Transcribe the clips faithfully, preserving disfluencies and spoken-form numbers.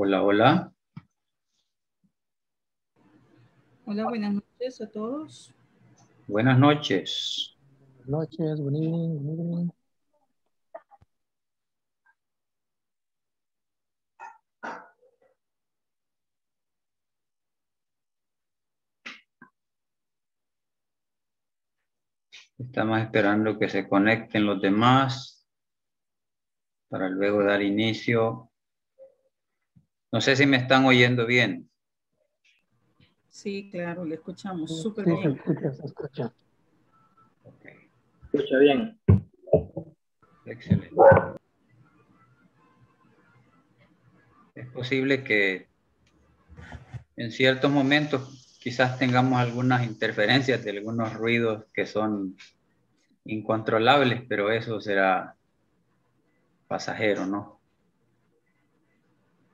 Hola, hola. Hola, buenas noches a todos. Buenas noches. Buenas noches, good evening, good evening. Estamos esperando que se conecten los demás para luego dar inicio. No sé si me están oyendo bien. Sí, claro, le escuchamos sí, súper sí, bien. Se escucha, se escucha. Okay. Escucha bien. Excelente. Es posible que en ciertos momentos quizás tengamos algunas interferencias de algunos ruidos que son incontrolables, pero eso será pasajero, ¿no?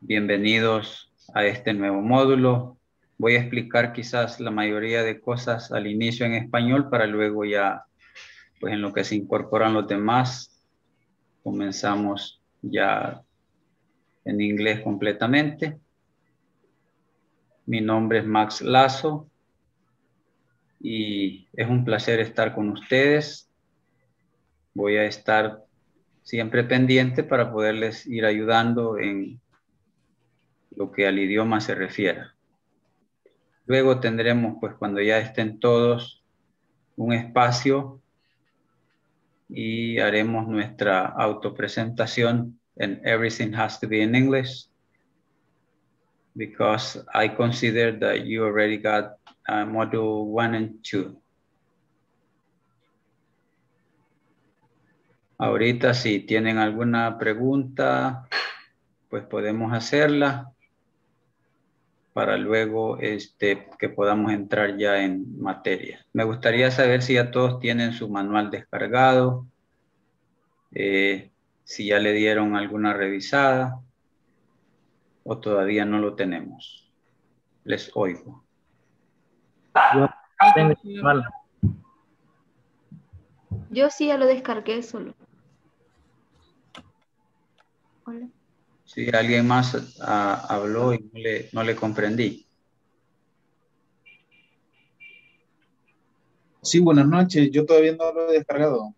Bienvenidos a este nuevo módulo. Voy a explicar quizás la mayoría de cosas al inicio en español para luego ya, pues en lo que se incorporan los demás, comenzamos ya en inglés completamente. Mi nombre es Max Lazo y es un placer estar con ustedes. Voy a estar siempre pendiente para poderles ir ayudando en lo que al idioma se refiere. Luego tendremos, pues cuando ya estén todos, un espacio y haremos nuestra autopresentación en Everything Has to Be in English. Because I consider that you already got uh, module one and two. Ahorita si tienen alguna pregunta, pues podemos hacerla para luego este, que podamos entrar ya en materia. Me gustaría saber si ya todos tienen su manual descargado, eh, si ya le dieron alguna revisada. ¿O todavía no lo tenemos? Les oigo. Yo sí ya lo descargué solo. Hola. Sí, alguien más a, habló y no le, no le comprendí. Sí, buenas noches. Yo todavía no lo he descargado.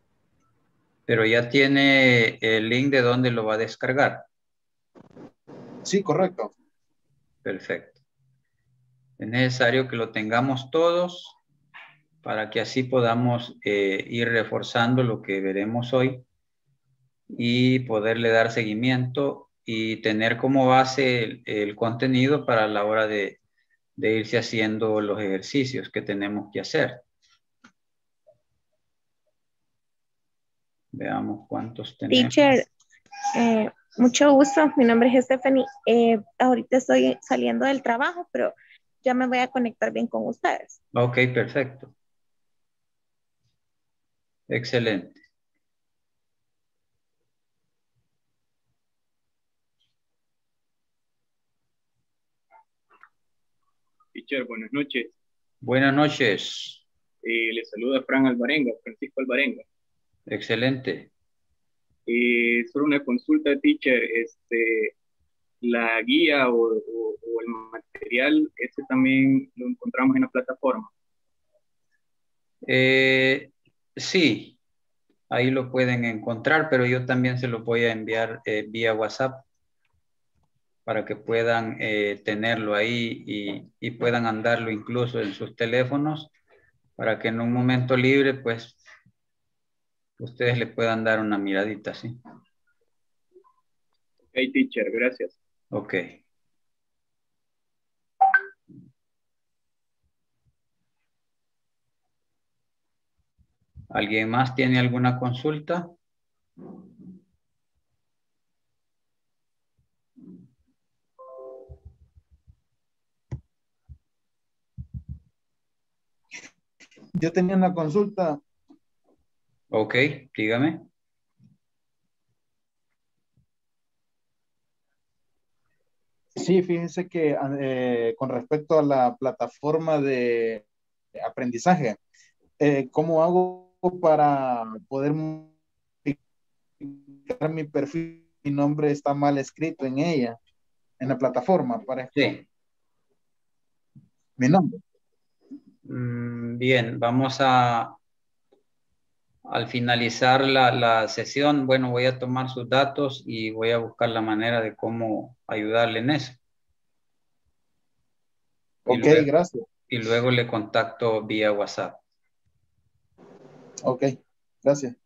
Pero ya tiene el link de dónde lo va a descargar. Sí, correcto. Perfecto. Es necesario que lo tengamos todos para que así podamos eh, ir reforzando lo que veremos hoy y poderle dar seguimiento y tener como base el, el contenido para la hora de, de irse haciendo los ejercicios que tenemos que hacer. Veamos cuántos tenemos. Teacher, eh... mucho gusto, mi nombre es Stephanie. Eh, ahorita estoy saliendo del trabajo, pero ya me voy a conectar bien con ustedes. Ok, perfecto. Excelente. Teacher, buenas noches. Buenas noches. Eh, le saluda Fran Alvarenga, Francisco Alvarenga. Excelente. Eh, solo una consulta, teacher, este, la guía o, o, o el material, ¿ese también lo encontramos en la plataforma? Eh, sí, ahí lo pueden encontrar, pero yo también se lo voy a enviar eh, vía WhatsApp para que puedan eh, tenerlo ahí y, y puedan andarlo incluso en sus teléfonos para que en un momento libre, pues, ustedes le puedan dar una miradita, ¿sí? Ok, teacher, gracias. Ok. ¿Alguien más tiene alguna consulta? Yo tenía una consulta. Ok, dígame. Sí, fíjense que eh, con respecto a la plataforma de aprendizaje, eh, ¿cómo hago para poder modificar mi perfil? Mi nombre está mal escrito en ella. en la plataforma para sí. Mi nombre. Bien, vamos a al finalizar la, la sesión, bueno, voy a tomar sus datos y voy a buscar la manera de cómo ayudarle en eso. Ok, luego, gracias. Y luego le contacto vía WhatsApp. Ok, gracias.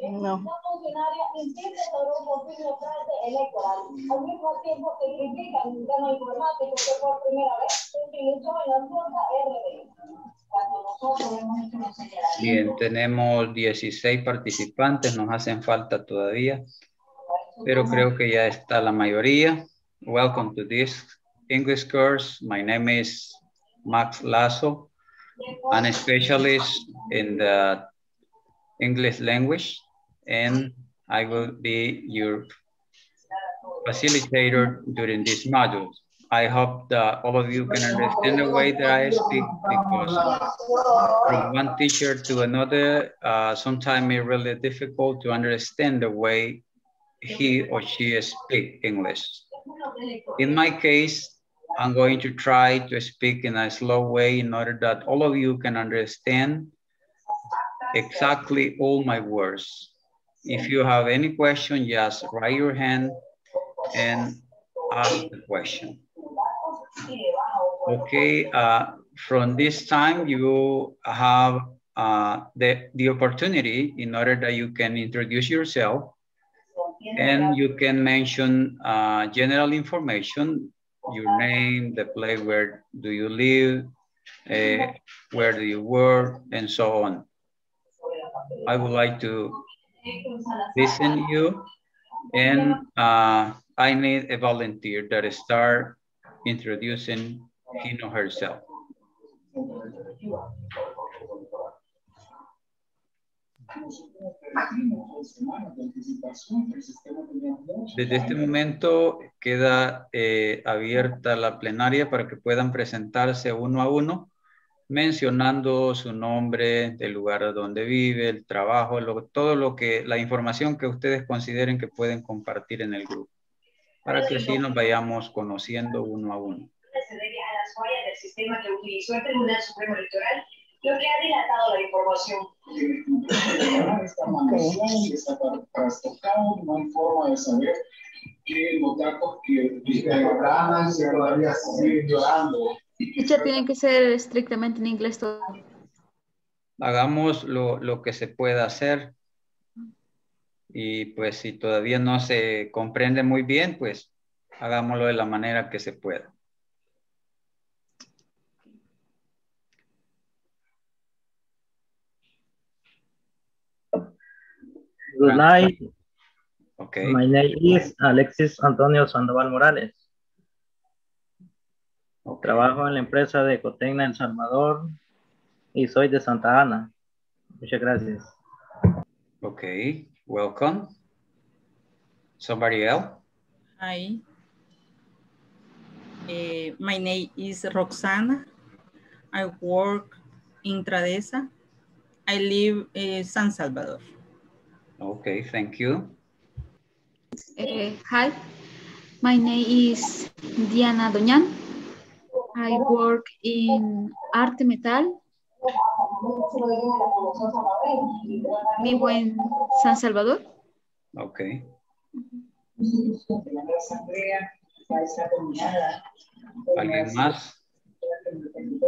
No. Bien, tenemos dieciséis participantes, nos hacen falta todavía, pero creo que ya está la mayoría. Welcome to this English course. My name is Max Lazo, I'm a specialist in the English language, and I will be your facilitator during this module. I hope that all of you can understand the way that I speak, because from one teacher to another, uh, sometimes it's really difficult to understand the way he or she speaks English. In my case, I'm going to try to speak in a slow way in order that all of you can understand exactly all my words. If you have any question, just raise your hand and ask the question. Okay, uh, from this time you have uh, the, the opportunity in order that you can introduce yourself and you can mention uh, general information. Your name, the place where do you live, uh, where do you work, and so on. I would like to listen to you, and uh, I need a volunteer that start introducing him or herself. Desde este momento queda eh, abierta la plenaria para que puedan presentarse uno a uno, mencionando su nombre, el lugar donde vive, el trabajo, lo, todo lo que, la información que ustedes consideren que pueden compartir en el grupo, para que así nos vayamos conociendo uno a uno. Se debe a las fallas del sistema que utilizó el Tribunal Supremo Electoral, lo que ha dilatado la información. No hay forma de saber que los datos que están todavía siguen llorando. Ya tienen que ser estrictamente en inglés todo. Hagamos lo, lo que se pueda hacer. Y pues si todavía no se comprende muy bien, pues hagámoslo de la manera que se pueda. Good night. Okay. My name is Alexis Antonio Sandoval Morales. Okay. Trabajo en la empresa de Cotecna en Salvador y soy de Santa Ana. Muchas gracias. Okay, welcome. Somebody else? Hi. Uh, my name is Roxana. I work in Tradesa. I live in San Salvador. Okay, thank you. Uh, hi, my name is Diana Doñan. I work in Arte Metal. Vivo en San Salvador. Okay. ¿Alguien más?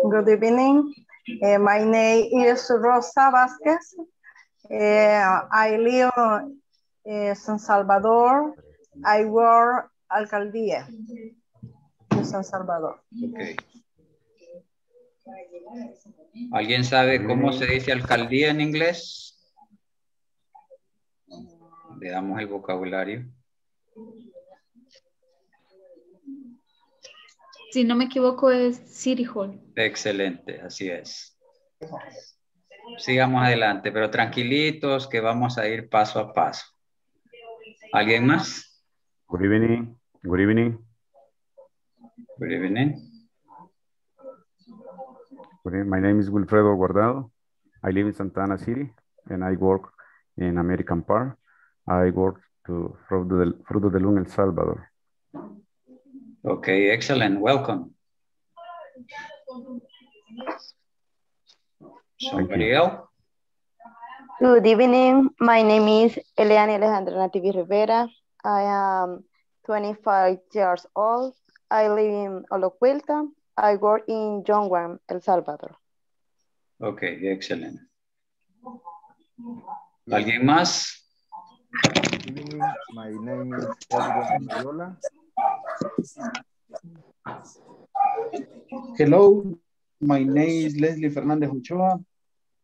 Good evening. Uh, my name is Rosa Vázquez. Uh, I live in uh, San Salvador. I work Alcaldía in San Salvador. Okay. ¿Alguien sabe cómo se dice alcaldía en inglés? Le damos el vocabulario. Si no me equivoco es City Hall. Excelente, así es. Sigamos adelante, pero tranquilitos que vamos a ir paso a paso. ¿Alguien más? Good evening. Good evening. Good evening. My name is Wilfredo Guardado. I live in Santana City and I work in American Park. I work to Fruit of the Loom, El Salvador. Okay, excellent. Welcome. Somebody else? Good evening. My name is Eliani Alejandra Nativí Rivera. I am twenty-five years old. I live in Omnotuilta. I work in John Worm, El Salvador. Okay, excellent. ¿Alguien más? My name is Edward Noyola. Hello, my name is Leslie Fernández Ochoa.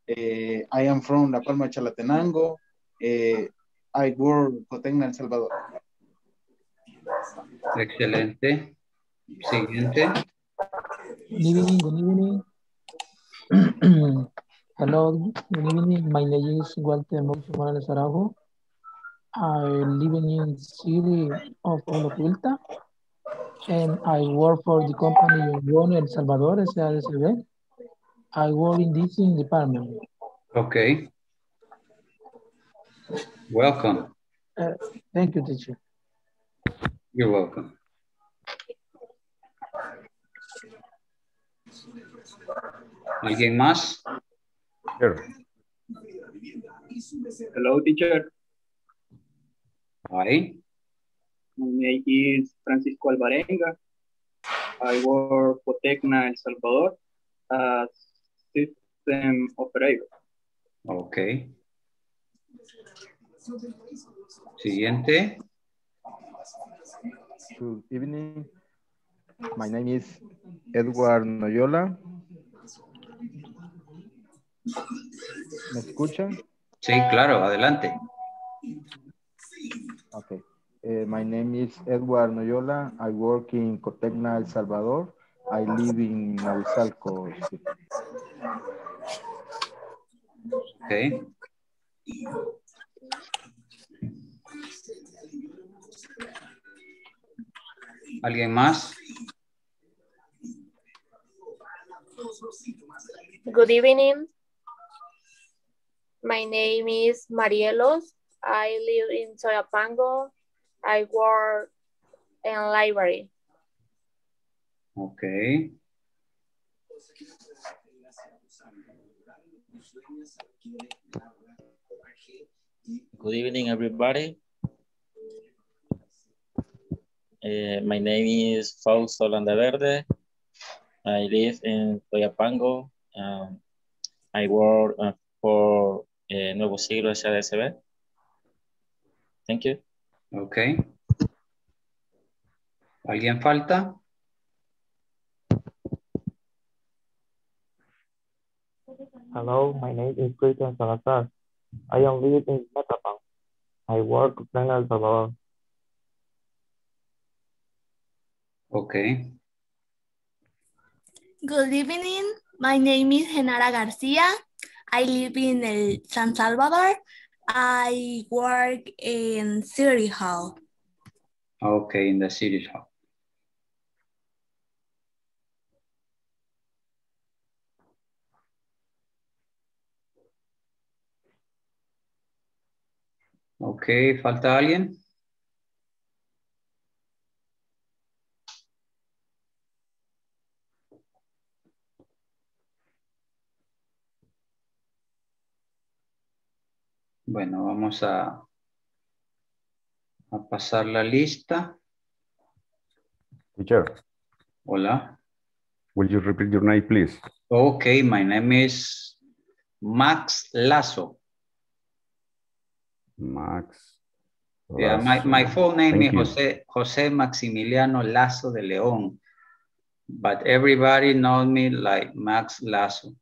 Uh, I am from La Palma de Chalatenango. Uh, I work in Cotecna, El Salvador. Excelente. Siguiente. Good evening, good evening. Hello, good evening. My name is Walter Monson-Ales Arago. I live in the city of Omnotuilta and I work for the company Chevron, El Salvador, S A S B. I work in this department. Okay. Welcome. Uh, thank you, teacher. You're welcome. ¿Alguien más? Sure. Hello, teacher. Hi. My name is Francisco Alvarenga. I work for Cotecna, El Salvador, as system operator. Okay. Siguiente. Good evening. My name is Edward Noyola. ¿Me escuchan? Sí, claro, adelante. Okay. Uh, my name is Edward Noyola. I work in Cotecna, El Salvador. I live in Naucalco. Okay. ¿Alguien más? Good evening. My name is Marielos. I live in Soyapango. I work in library. Okay. Good evening, everybody. Uh, my name is Fausto Landaverde. I live in Soyapango. Um, I work uh, for eh, Nuevo Siglo S A D S B. Thank you. Okay. ¿Alguien falta? Hello, my name is Christian Salazar. I am living in Metapan. I work in El Salvador. Okay. Good evening. My name is Genara Garcia. I live in El San Salvador. I work in City Hall. Okay, in the City Hall. Okay, ¿falta alguien? Bueno, vamos a, a pasar la lista. Teacher. Hola. Will you repeat your name, please? Okay, my name is Max Lazo. Max. Lazo. Yeah, my, my full name Thank is you. Jose, Jose Maximiliano Lazo de León. But everybody knows me like Max Lazo.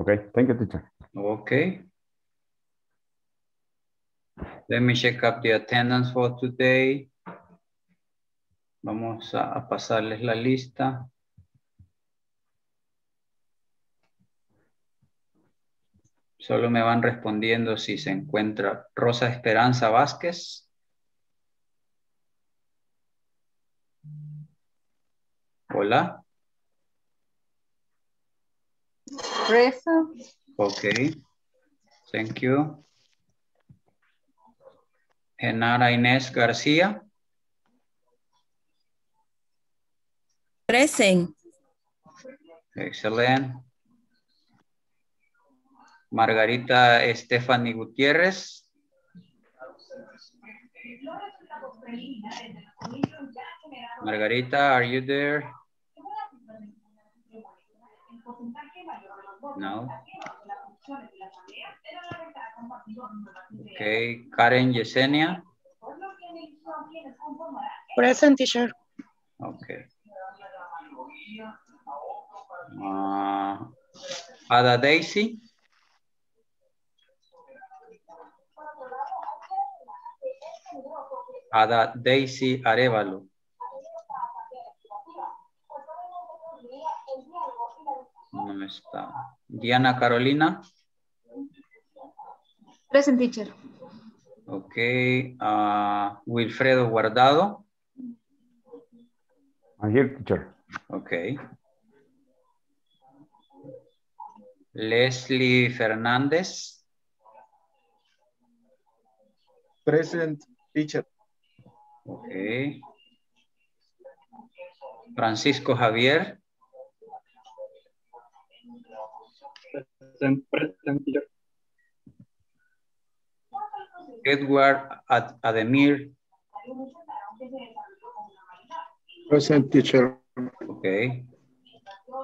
Okay, thank you, teacher. Okay. Let me check up the attendance for today. Vamos a pasarles la lista. Solo me van respondiendo si se encuentra Rosa Esperanza Vázquez. Hola. Rosa. Ok. Thank you. Genara Inés García. Present. Excellent. Margarita Stephanie Gutiérrez. Margarita, are you there? No. Okay, Karen Yesenia. Present, teacher. Okay. Uh, Ada Daisy. Ada Daisy Arevalo. No está. Diana Carolina. Present, teacher. Ok. Uh, Wilfredo Guardado. I'm here, teacher. Ok. Leslie Fernández. Present, teacher. Ok. Francisco Javier. Present, present, teacher. Edward Ad Ademir. Present, teacher. Okay.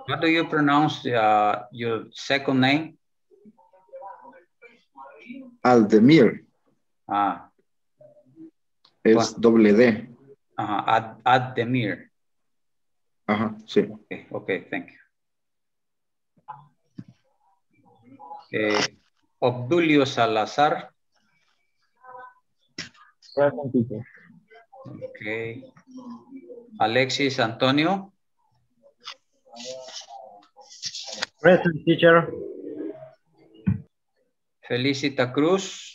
How do you pronounce uh, your second name? Aldemir. Ah. Es doble D. Uh-huh. Ad Ademir. Ajá, uh-huh. Sí. Okay. Okay, thank you. Okay. Obdulio Salazar. Present, teacher. Okay. Alexis Antonio. Present, teacher. Felicita Cruz.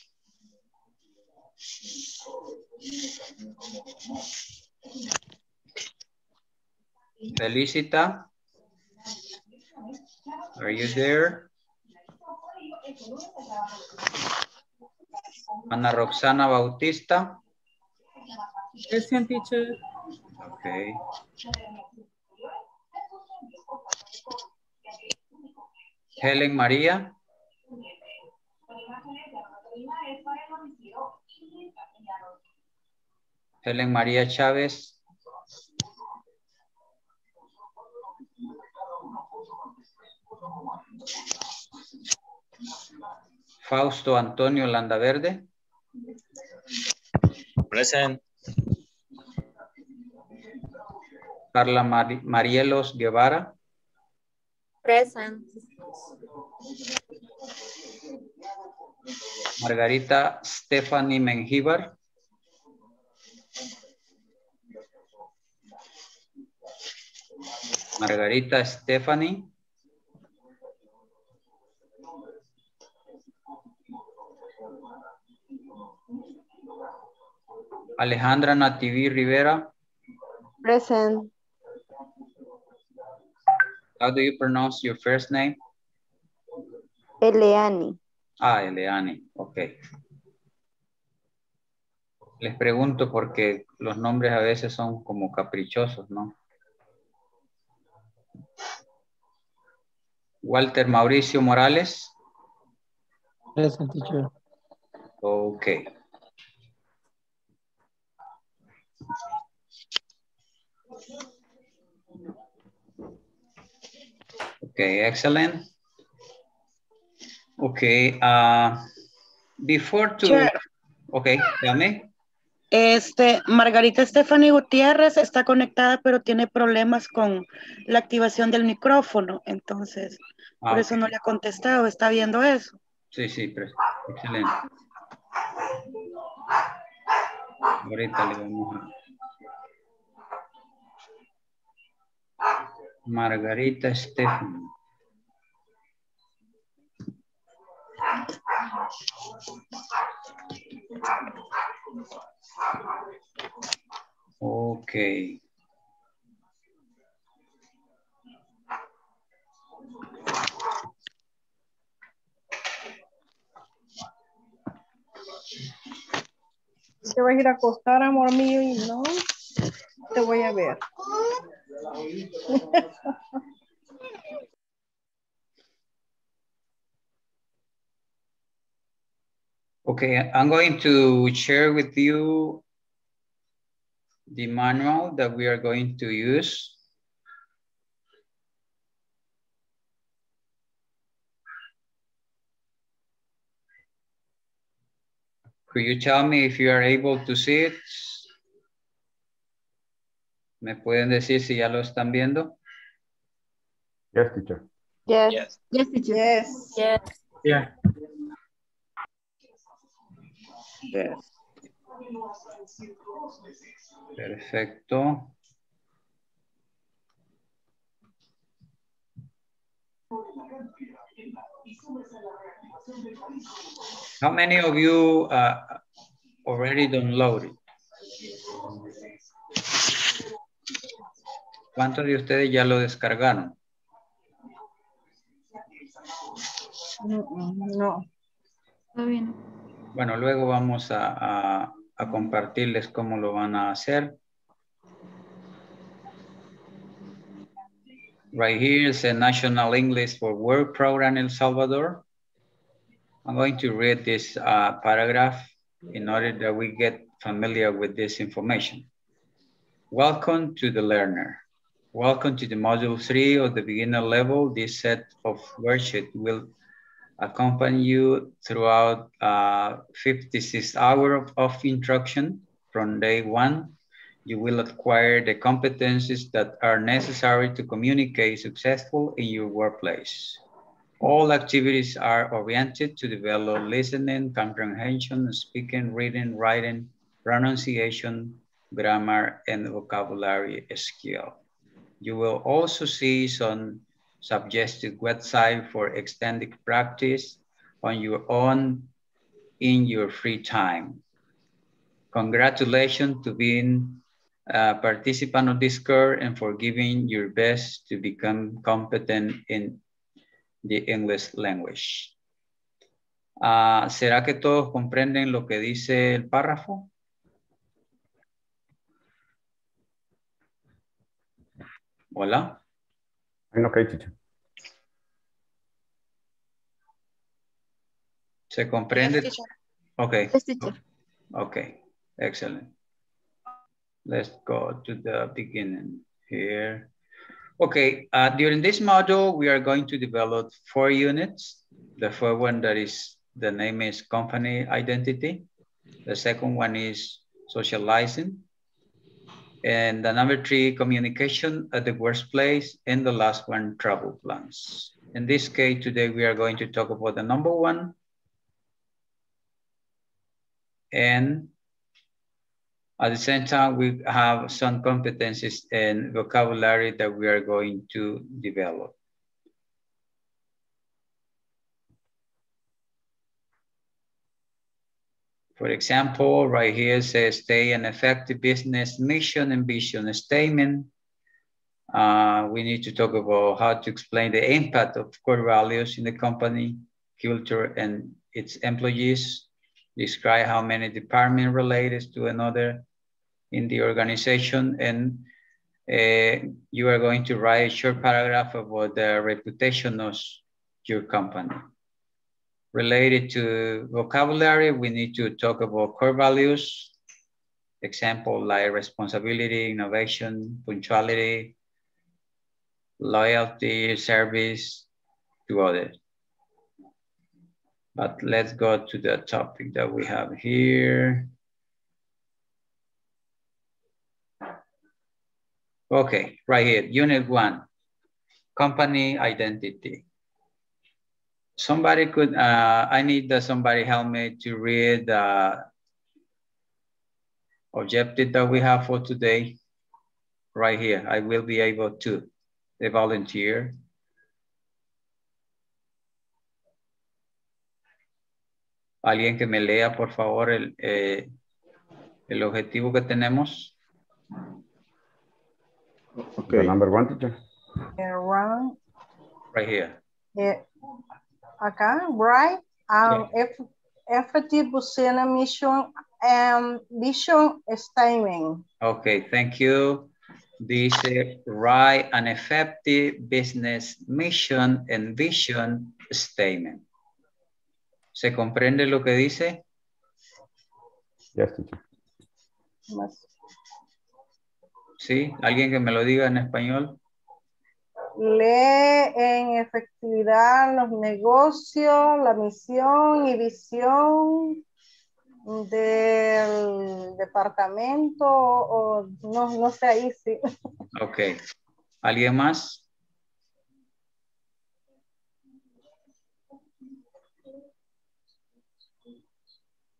Felicita. Are you there? Ana Roxana Bautista. Present, teacher. Okay. Helen María. Helen María Chávez. Fausto Antonio Landaverde. Present. Carla Mar- Marielos Guevara. Present. Margarita Stephanie Mengíbar. Margarita Stephanie. Alejandra Nativí Rivera. Present. How do you pronounce your first name? Eliani. Ah, Eliani, ok. Les pregunto porque los nombres a veces son como caprichosos, ¿no? Walter Mauricio Morales. Present, teacher. Ok. Okay, excellent. Okay, uh, before to... Sure. Okay, dame. Este, Margarita Stephanie Gutiérrez está conectada, pero tiene problemas con la activación del micrófono, entonces, ah, por eso no le ha contestado, está viendo eso. Sí, sí, excelente. Ahorita le vamos a... Margarita Stephanie. Okay. Te vas a ir a acostar, amor mío, y no te voy a ver. Okay, I'm going to share with you the manual that we are going to use. Could you tell me if you are able to see it? ¿Me pueden decir si ya lo están viendo? Yes, teacher. Yes. Yes, yes teacher. Yes. Yes. Yeah. Yes. Perfecto. How many of you uh, already downloaded? ¿Cuántos de ustedes ya lo descargaron? No. Está bien. Bueno, luego vamos a, a, a compartirles cómo lo van a hacer. Right here is a National English for Work program in El Salvador. I'm going to read this uh, paragraph in order that we get familiar with this information. Welcome to the learner. Welcome to the module three of the beginner level. This set of worksheets will accompany you throughout uh, fifty-six hours of, of instruction from day one. You will acquire the competencies that are necessary to communicate successfully in your workplace. All activities are oriented to develop listening, comprehension, speaking, reading, writing, pronunciation, grammar, and vocabulary skill. You will also see some suggested websites for extended practice on your own in your free time. Congratulations to being a participant of this course and for giving your best to become competent in the English language. Uh, ¿Será que todos comprenden lo que dice el párrafo? Hola. I'm okay, teacher. ¿Se comprende? Yes, okay. Yes, okay. Excellent. Let's go to the beginning here. Okay, uh, during this module, we are going to develop four units. The first one that is, the name is company identity. The second one is socializing. And the number three, communication at the workplace. And the last one, travel plans. In this case, today, we are going to talk about the number one and at the same time, we have some competencies and vocabulary that we are going to develop. For example, right here says stay an effective business mission and vision statement. Uh, we need to talk about how to explain the impact of core values in the company, culture, and its employees. Describe how many departments related to another in the organization, and uh, you are going to write a short paragraph about the reputation of your company. Related to vocabulary, we need to talk about core values, example like responsibility, innovation, punctuality, loyalty, service to others. But let's go to the topic that we have here. Okay, right here, unit one, company identity. Somebody could, uh, I need that somebody help me to read the objective that we have for today. Right here, I will be able to, the volunteer. Alguien que me lea, por favor, el, eh, el objetivo que tenemos. Okay. The number one, teacher. Around. Right here. Yeah. Acá, right. Um, okay. Effective Bucena mission and vision statement. Okay, thank you. This is right and effective business mission and vision statement. ¿Se comprende lo que dice? Yes, teacher. Sí, alguien que me lo diga en español. Lee en efectividad los negocios, la misión y visión del departamento, o no, no sé ahí, sí. Ok. ¿Alguien más?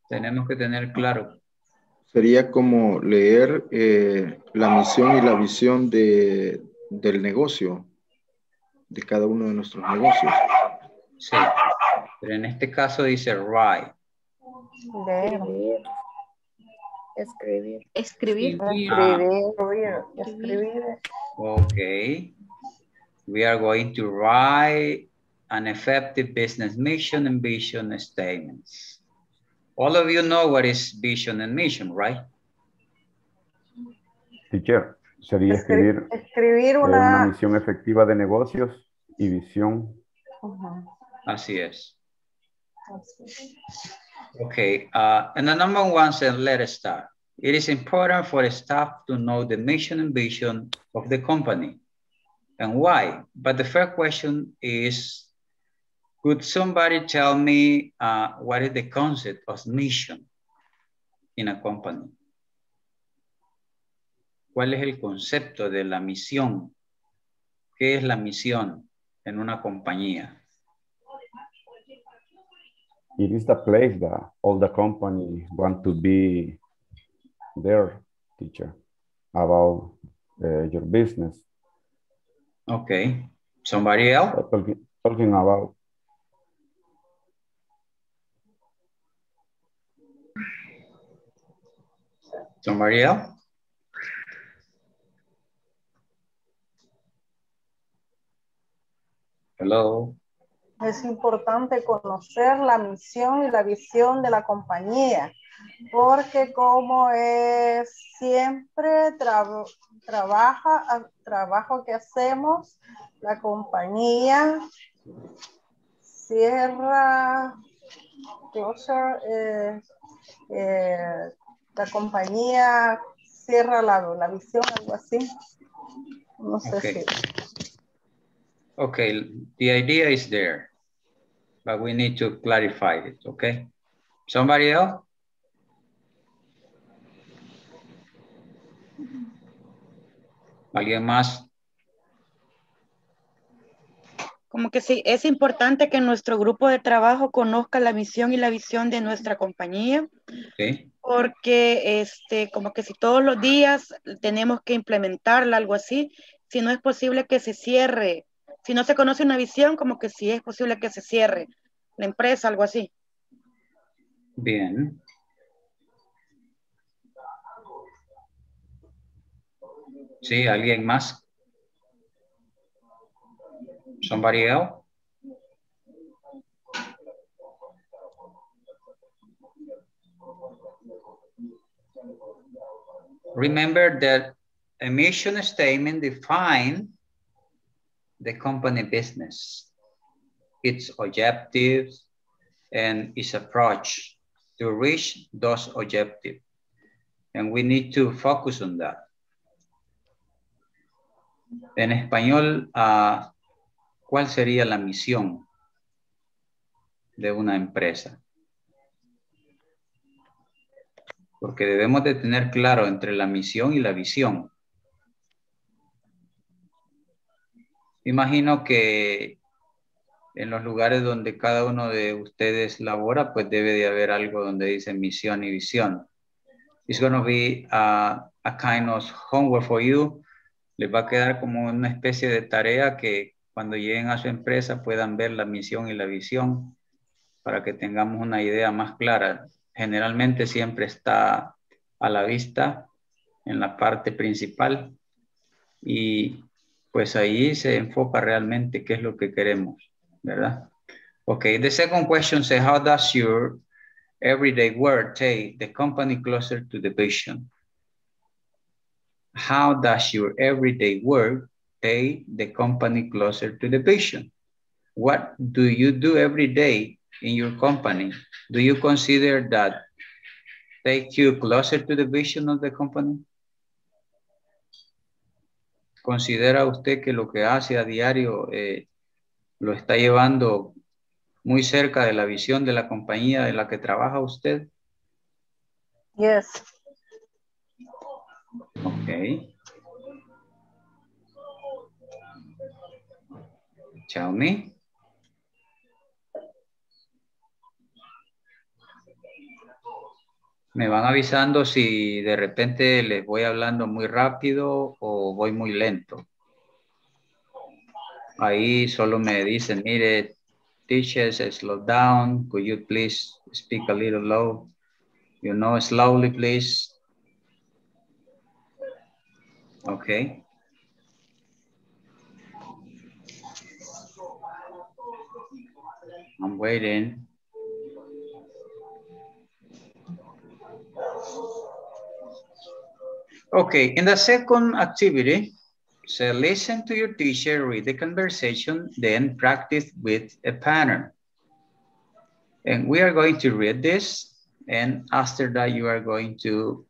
Tenemos que tener claro. Sería como leer eh, la misión y la visión de, del negocio, de cada uno de nuestros negocios. Sí, pero en este caso dice write. Leer. Escribir. Escribir. Escribir. Ah. Escribir. Ok. We are going to write an effective business mission and vision statements. All of you know what is vision and mission, right? Teacher, sería escribir, escribir una... una misión efectiva de negocios y visión. Uh-huh. Así es. Okay, uh, and the number one says, let us start. It is important for the staff to know the mission and vision of the company and why. But the first question is, could somebody tell me uh, what is the concept of mission in a company? ¿Cuál es el concepto de la misión? ¿Qué es la misión en una compañía? It is the place that all the company want to be there, teacher, about uh, your business. Okay. Somebody else? Talking, talking about Somebody else? Hello. Es importante conocer la misión y la visión de la compañía, porque como es siempre tra trabaja, trabajo que hacemos, la compañía cierra, closer, eh, eh, la compañía cierra la, la visión, algo así. No sé okay. si. Okay, the idea is there, but we need to clarify it, okay? Somebody else? ¿Alguien más? Como que sí, es importante que nuestro grupo de trabajo conozca la misión y la visión de nuestra compañía. Okay. Porque este, como que si todos los días tenemos que implementarla, algo así, si no es posible que se cierre, si no se conoce una visión, como que si es posible que se cierre la empresa, algo así. Bien. Sí, ¿alguien más? Somebody else? Remember that a mission statement defines the company business, its objectives, and its approach to reach those objectives. And we need to focus on that. En español, uh, ¿cuál sería la misión de una empresa? Porque debemos de tener claro entre la misión y la visión. Imagino que en los lugares donde cada uno de ustedes labora, pues debe de haber algo donde dice misión y visión. It's going to be a, a kind of homework for you. Les va a quedar como una especie de tarea que cuando lleguen a su empresa puedan ver la misión y la visión para que tengamos una idea más clara. Generalmente siempre está a la vista en la parte principal y pues ahí se enfoca realmente qué es lo que queremos, ¿verdad? Okay, the second question says, how does your everyday work take the company closer to the vision? How does your everyday work take the company closer to the vision? What do you do every day in your company? Do you consider that take you closer to the vision of the company? ¿Considera usted que lo que hace a diario eh, lo está llevando muy cerca de la visión de la compañía en la que trabaja usted? Yes. Okay. Tell me. Me van avisando si de repente les voy hablando muy rápido o voy muy lento. Ahí solo me dicen, mire, teacher, slow down. Could you please speak a little low? You know, slowly, please. Okay. I'm waiting. Okay, in the second activity, so listen to your teacher, read the conversation, then practice with a pattern. And we are going to read this, and after that you are going to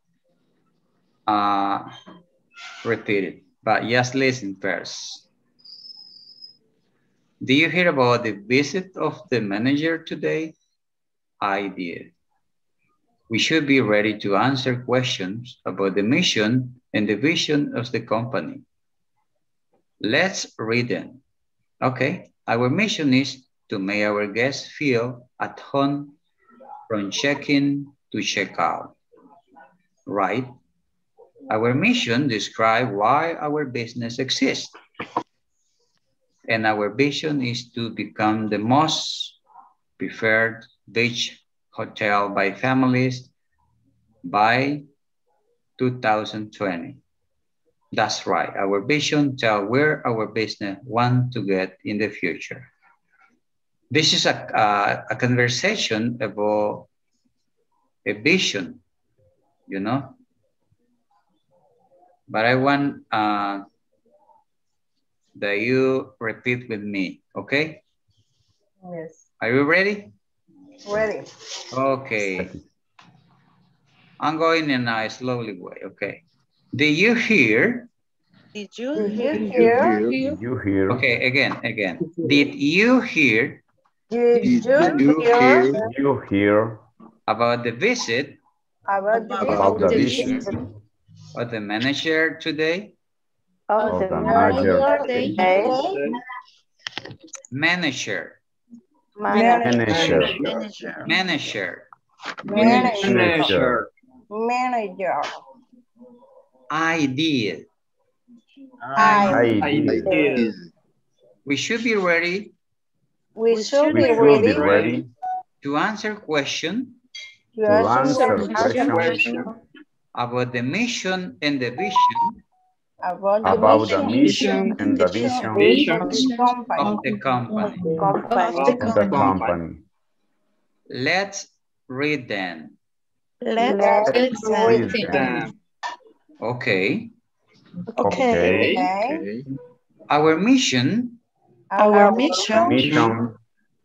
uh, repeat it. But just listen first. Did you hear about the visit of the manager today? I did. We should be ready to answer questions about the mission and the vision of the company. Let's read them. Okay, our mission is to make our guests feel at home from check-in to check-out, right? Our mission describes why our business exists. And our vision is to become the most preferred beach hotel by families by two thousand twenty. That's right, our vision tells where our business wants to get in the future. This is a, a, a conversation about a vision, you know? But I want uh, that you repeat with me, okay? Yes. Are you ready? Ready. Okay. I'm going in a slowly way. Okay. Did you hear? Did you hear? Did you hear? Did you hear? Did you hear? Okay, again, again. Did you hear? Did you, did you hear? Did you hear about the visit? About the, about the visit of the manager today? Of the, the manager, manager today. Manager. Manager. Manager. Manager. Manager. Manager. I did. I, I did. did. We should be ready. We should, we be, should ready be ready to answer question. To answer, to answer question, question about the mission and the vision. About the, about the mission and the vision, vision, vision of the company. company. The company. Let's read them. Let's read them. Okay. Okay. okay. Our mission. Our mission, mission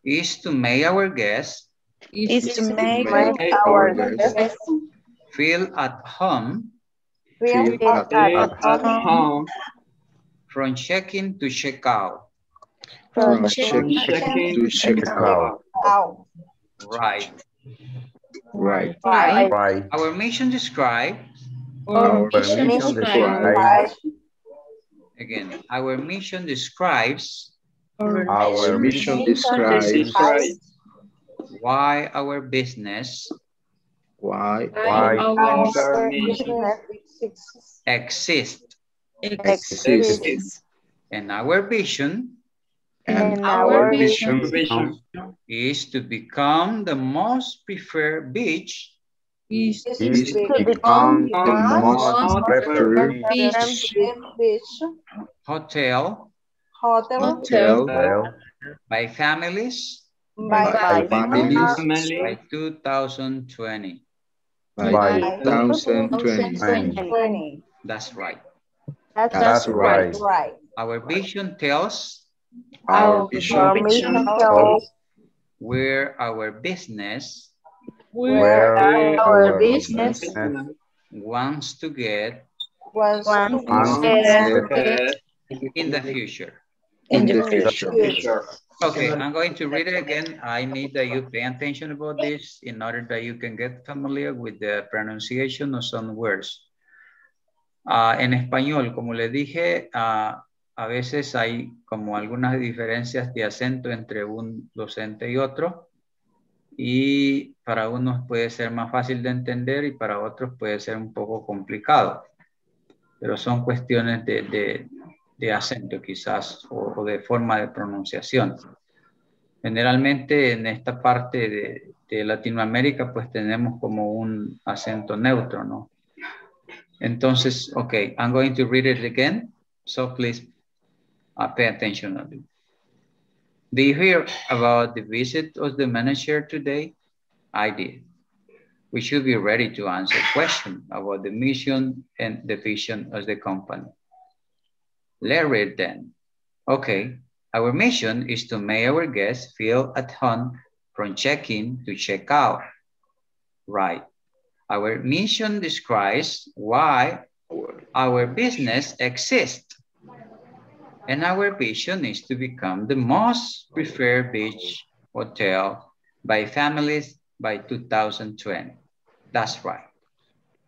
is to make our guests. Is, is to make, make our guests feel at home. Feel at, at, at home. From check-in to check-out. From check-in to check-out. Right. Right. Right. Right. Our mission describes. Our mission describes. Again, our mission describes. Our, our mission describes, describes why our business. Why? Why? Our, our business exists. Exist. Exist. Exist. And our vision. And, and our, our vision, vision is to become the most preferred beach. Is, is, is to, to become, become the, the most, most preferred beach. beach. Hotel. Hotel. Hotel. Hotel. By families. By, by families. families. By two thousand twenty. By, by two thousand twenty. twenty twenty. That's right. That's, That's right. right. Our vision tells. Our vision tells where our business, where our, our business, business wants to get, wants wants to get, get in the future. In the future. future. Okay, I'm going to read it again. I need that you pay attention about this in order that you can get familiar with the pronunciation of some words. Uh, en español, como le dije, uh, a veces hay como algunas diferencias de acento entre un docente y otro, y para unos puede ser más fácil de entender y para otros puede ser un poco complicado, pero son cuestiones de, de, de acento quizás o, o de forma de pronunciación. Generalmente en esta parte de, de Latinoamérica pues tenemos como un acento neutro, ¿no? Entonces, okay, I'm going to read it again, so please Uh, pay attention to them. Did you hear about the visit of the manager today? I did. We should be ready to answer questions about the mission and the vision of the company. Let's read then. Okay, our mission is to make our guests feel at home from check-in to check-out. Right. Our mission describes why our business exists. And our vision is to become the most preferred beach hotel by families by two thousand twenty. That's right.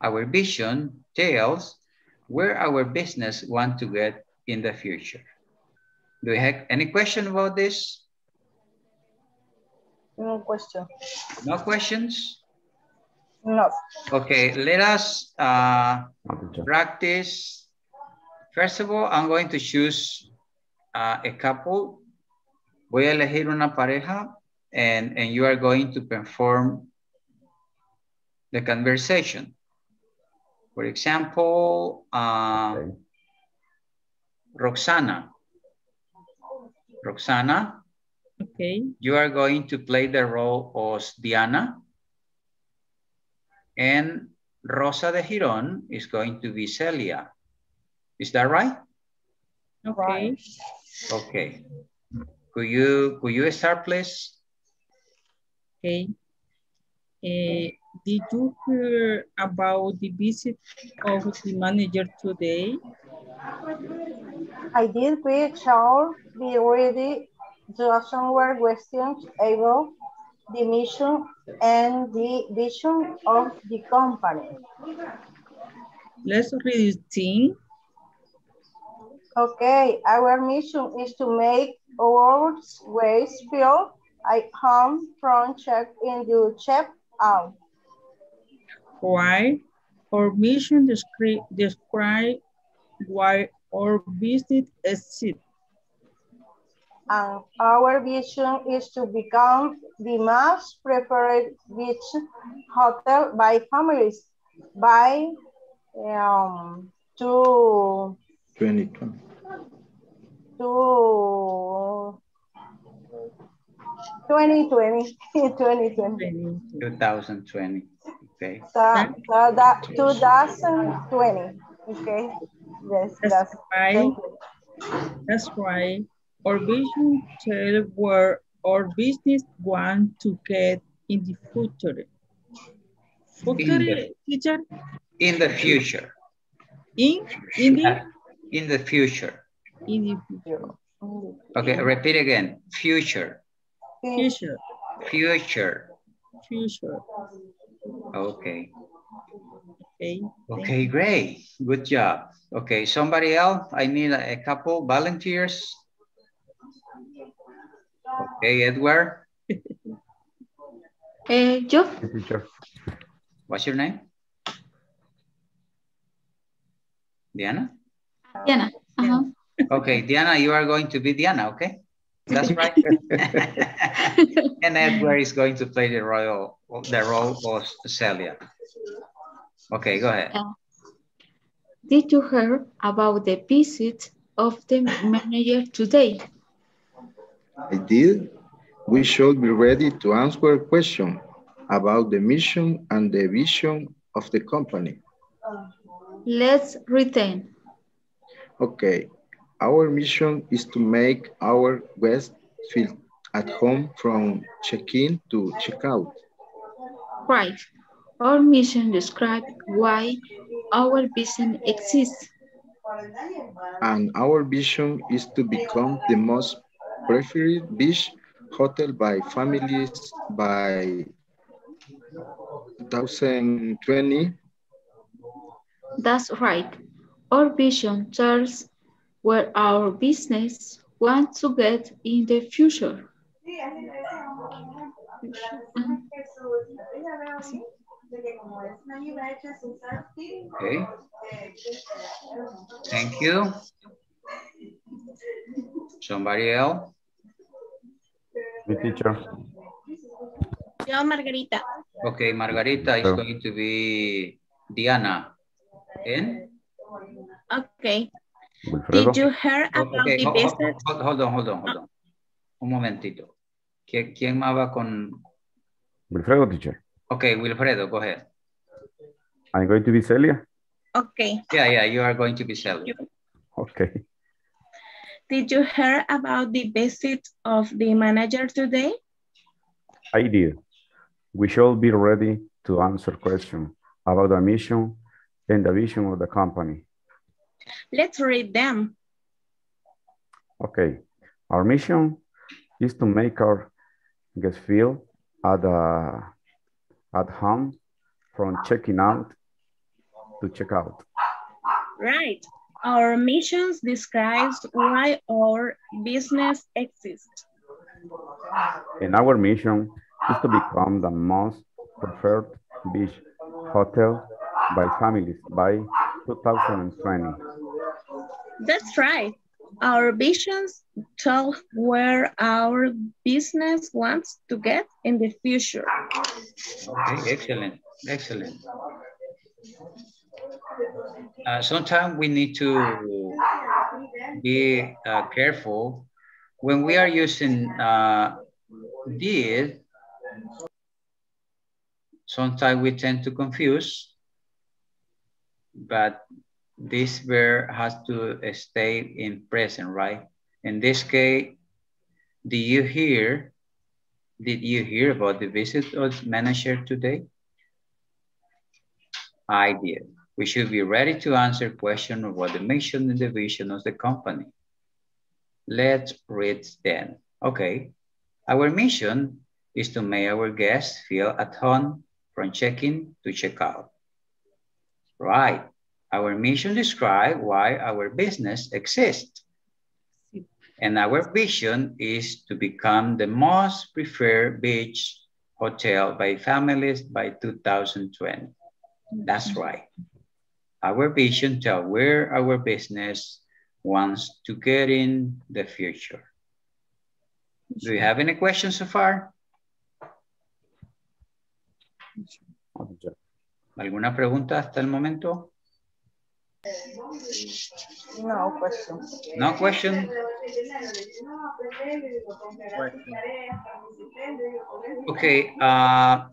Our vision tells where our business wants to get in the future. Do you have any question about this? No question. No questions? No. Okay, let us uh, practice. First of all, I'm going to choose Uh, a couple. Voy a elegir una pareja, and, and you are going to perform the conversation. For example, uh, okay. Roxana. Roxana, okay. You are going to play the role of Diana, and Rosa de Giron is going to be Celia. Is that right? Okay. Okay. Could you could you start, please? Okay. Uh, did you hear about the visit of the manager today? I did. We shall be ready to answer questions about the mission and the vision of the company. Let's read it in. Okay, our mission is to make our guests feel at home from check-in to check-out. Why? Our mission describe, describe why our business exists. And our vision is to become the most preferred beach hotel by families by um, to... twenty twenty. To twenty twenty. twenty twenty. twenty twenty. Okay. So, so that twenty twenty. Okay. Yes. That's, that's right. That's right. Our vision tells where our business wants to get in the future. Future teacher. In the future. In in the. In the future. In the future. Okay, repeat again. Future. Future. Future. Future. Okay. Okay. Okay, great. Good job. Okay, somebody else? I need a, a couple volunteers. Okay, Edward. Hey, Joe. What's your name? Diana? Diana. Uh-huh. Okay, Diana, you are going to be Diana, okay? That's right. And Edward is going to play the royal, the role of Celia. Okay, go ahead. Uh, did you hear about the visit of the manager today? I did. We should be ready to answer a question about the mission and the vision of the company. Let's return. Okay. Our mission is to make our guests feel at home from check-in to check-out. Right. Our mission describes why our business exists. And our vision is to become the most preferred beach hotel by families by two thousand twenty. That's right. Our vision tells where our business wants to get in the future. Okay. Thank you. Somebody else? The teacher. Yo, Margarita. Okay, Margarita is oh. going to be Diana. And? Okay. Wilfredo. Did you hear about okay, the hold, business? Hold, hold on, hold on, hold on. Oh. Un momentito. ¿Qui ¿Quién más va con? Wilfredo, teacher. Okay, Wilfredo, go ahead. I'm going to be Celia. Okay. Yeah, yeah, you are going to be Celia. Okay. Did you hear about the visit of the manager today? I did. We should be ready to answer questions about the mission and the vision of the company. Let's read them. Okay. Our mission is to make our guests feel at, uh, at home from checking out to check out. Right. Our mission describes why our business exists. And our mission is to become the most preferred beach hotel by families by two thousand twenty. That's right. Our visions tell where our business wants to get in the future. Okay, excellent, excellent. Uh, sometimes we need to be uh, careful when we are using uh, did. Sometimes we tend to confuse, but this verb has to stay in present, right? In this case, do you hear? Did you hear about the visit of manager today? I did. We should be ready to answer questions about the mission and the vision of the company. Let's read then. Okay. Our mission is to make our guests feel at home from check-in to check-out. Right. Our mission describes why our business exists. And our vision is to become the most preferred beach hotel by families by two thousand twenty. That's right. Our vision tells where our business wants to get in the future. Do you have any questions so far? ¿Alguna pregunta hasta el momento? No question. No question? Okay. Uh,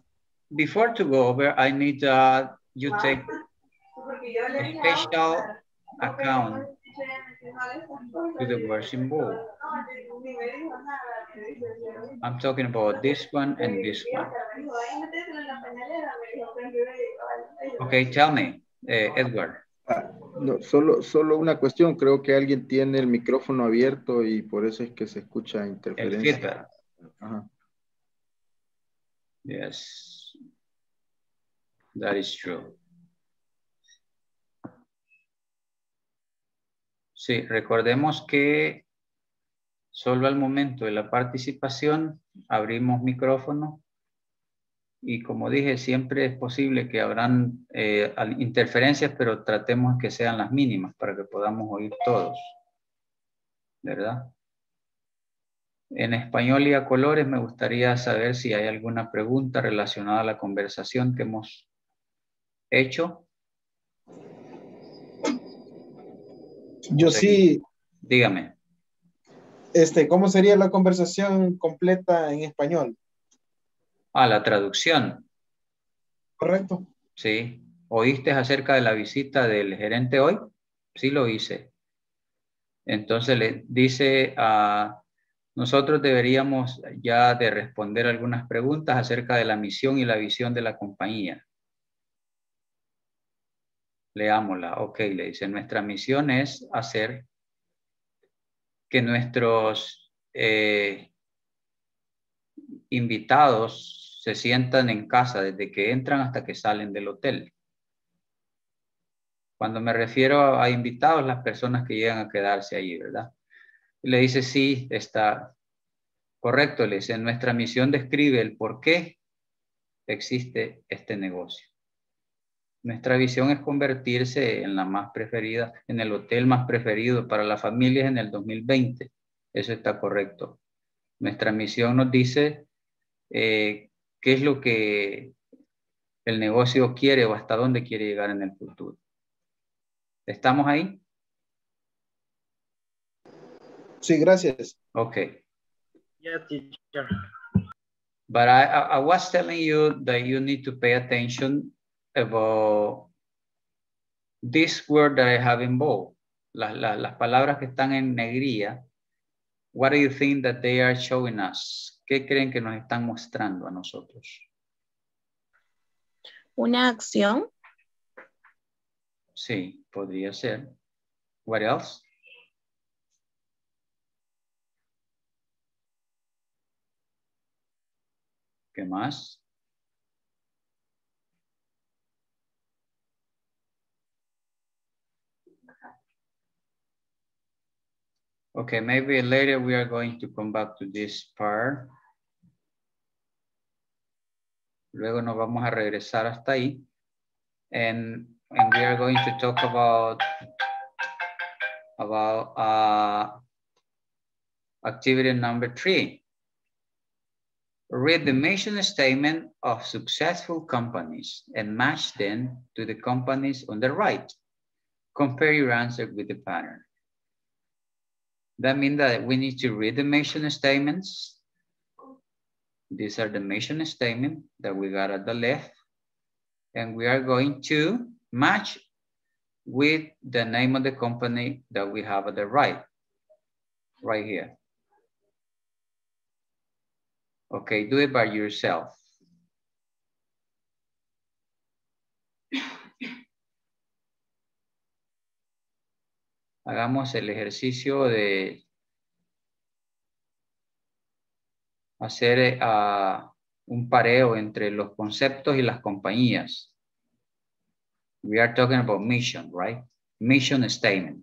before to go over, I need uh, you take a special account to the words involved. I'm talking about this one and this one. Okay, tell me, eh, Edward. Ah, no, solo, solo una cuestión. Creo que alguien tiene el micrófono abierto y por eso es que se escucha interferencia. El feedback. Ajá. Yes, that is true. Sí, recordemos que solo al momento de la participación abrimos micrófono y como dije, siempre es posible que habrán eh, interferencias, pero tratemos que sean las mínimas para que podamos oír todos, ¿verdad? En español y a colores, me gustaría saber si hay alguna pregunta relacionada a la conversación que hemos hecho. Yo sí. Dígame. Este, ¿cómo sería la conversación completa en español? Ah, la traducción. Correcto. Sí. ¿Oíste acerca de la visita del gerente hoy? Sí, lo hice. Entonces le dice a... Nosotros deberíamos ya de responder algunas preguntas acerca de la misión y la visión de la compañía. Leámosla. Ok, le dice, nuestra misión es hacer que nuestros eh, invitados se sientan en casa desde que entran hasta que salen del hotel. Cuando me refiero a invitados, las personas que llegan a quedarse allí, ¿verdad? Le dice, sí, está correcto. Le dice, nuestra misión describe el por qué existe este negocio. Nuestra visión es convertirse en la más preferida, en el hotel más preferido para las familias en el dos mil veinte. Eso está correcto. Nuestra misión nos dice eh, qué es lo que el negocio quiere o hasta dónde quiere llegar en el futuro. ¿Estamos ahí? Sí, gracias. Okay. Yeah, teacher. But I, I was telling you that you need to pay attention about this word that I have involved. Las, las, las palabras que están en negrilla. What do you think that they are showing us? ¿Qué creen que nos están mostrando a nosotros? Una acción. Sí, podría ser. What else? ¿Qué más? Okay, maybe later we are going to come back to this part. Luego nos vamos a regresar hasta ahí. And, and we are going to talk about, about uh, activity number three. Read the mission statement of successful companies and match them to the companies on the right. Compare your answer with the pattern. That means that we need to read the mission statements. These are the mission statement that we got at the left. And we are going to match with the name of the company that we have at the right, right here. Okay, do it by yourself. Hagamos el ejercicio de hacer uh, un pareo entre los conceptos y las compañías. We are talking about mission, right? Mission statement.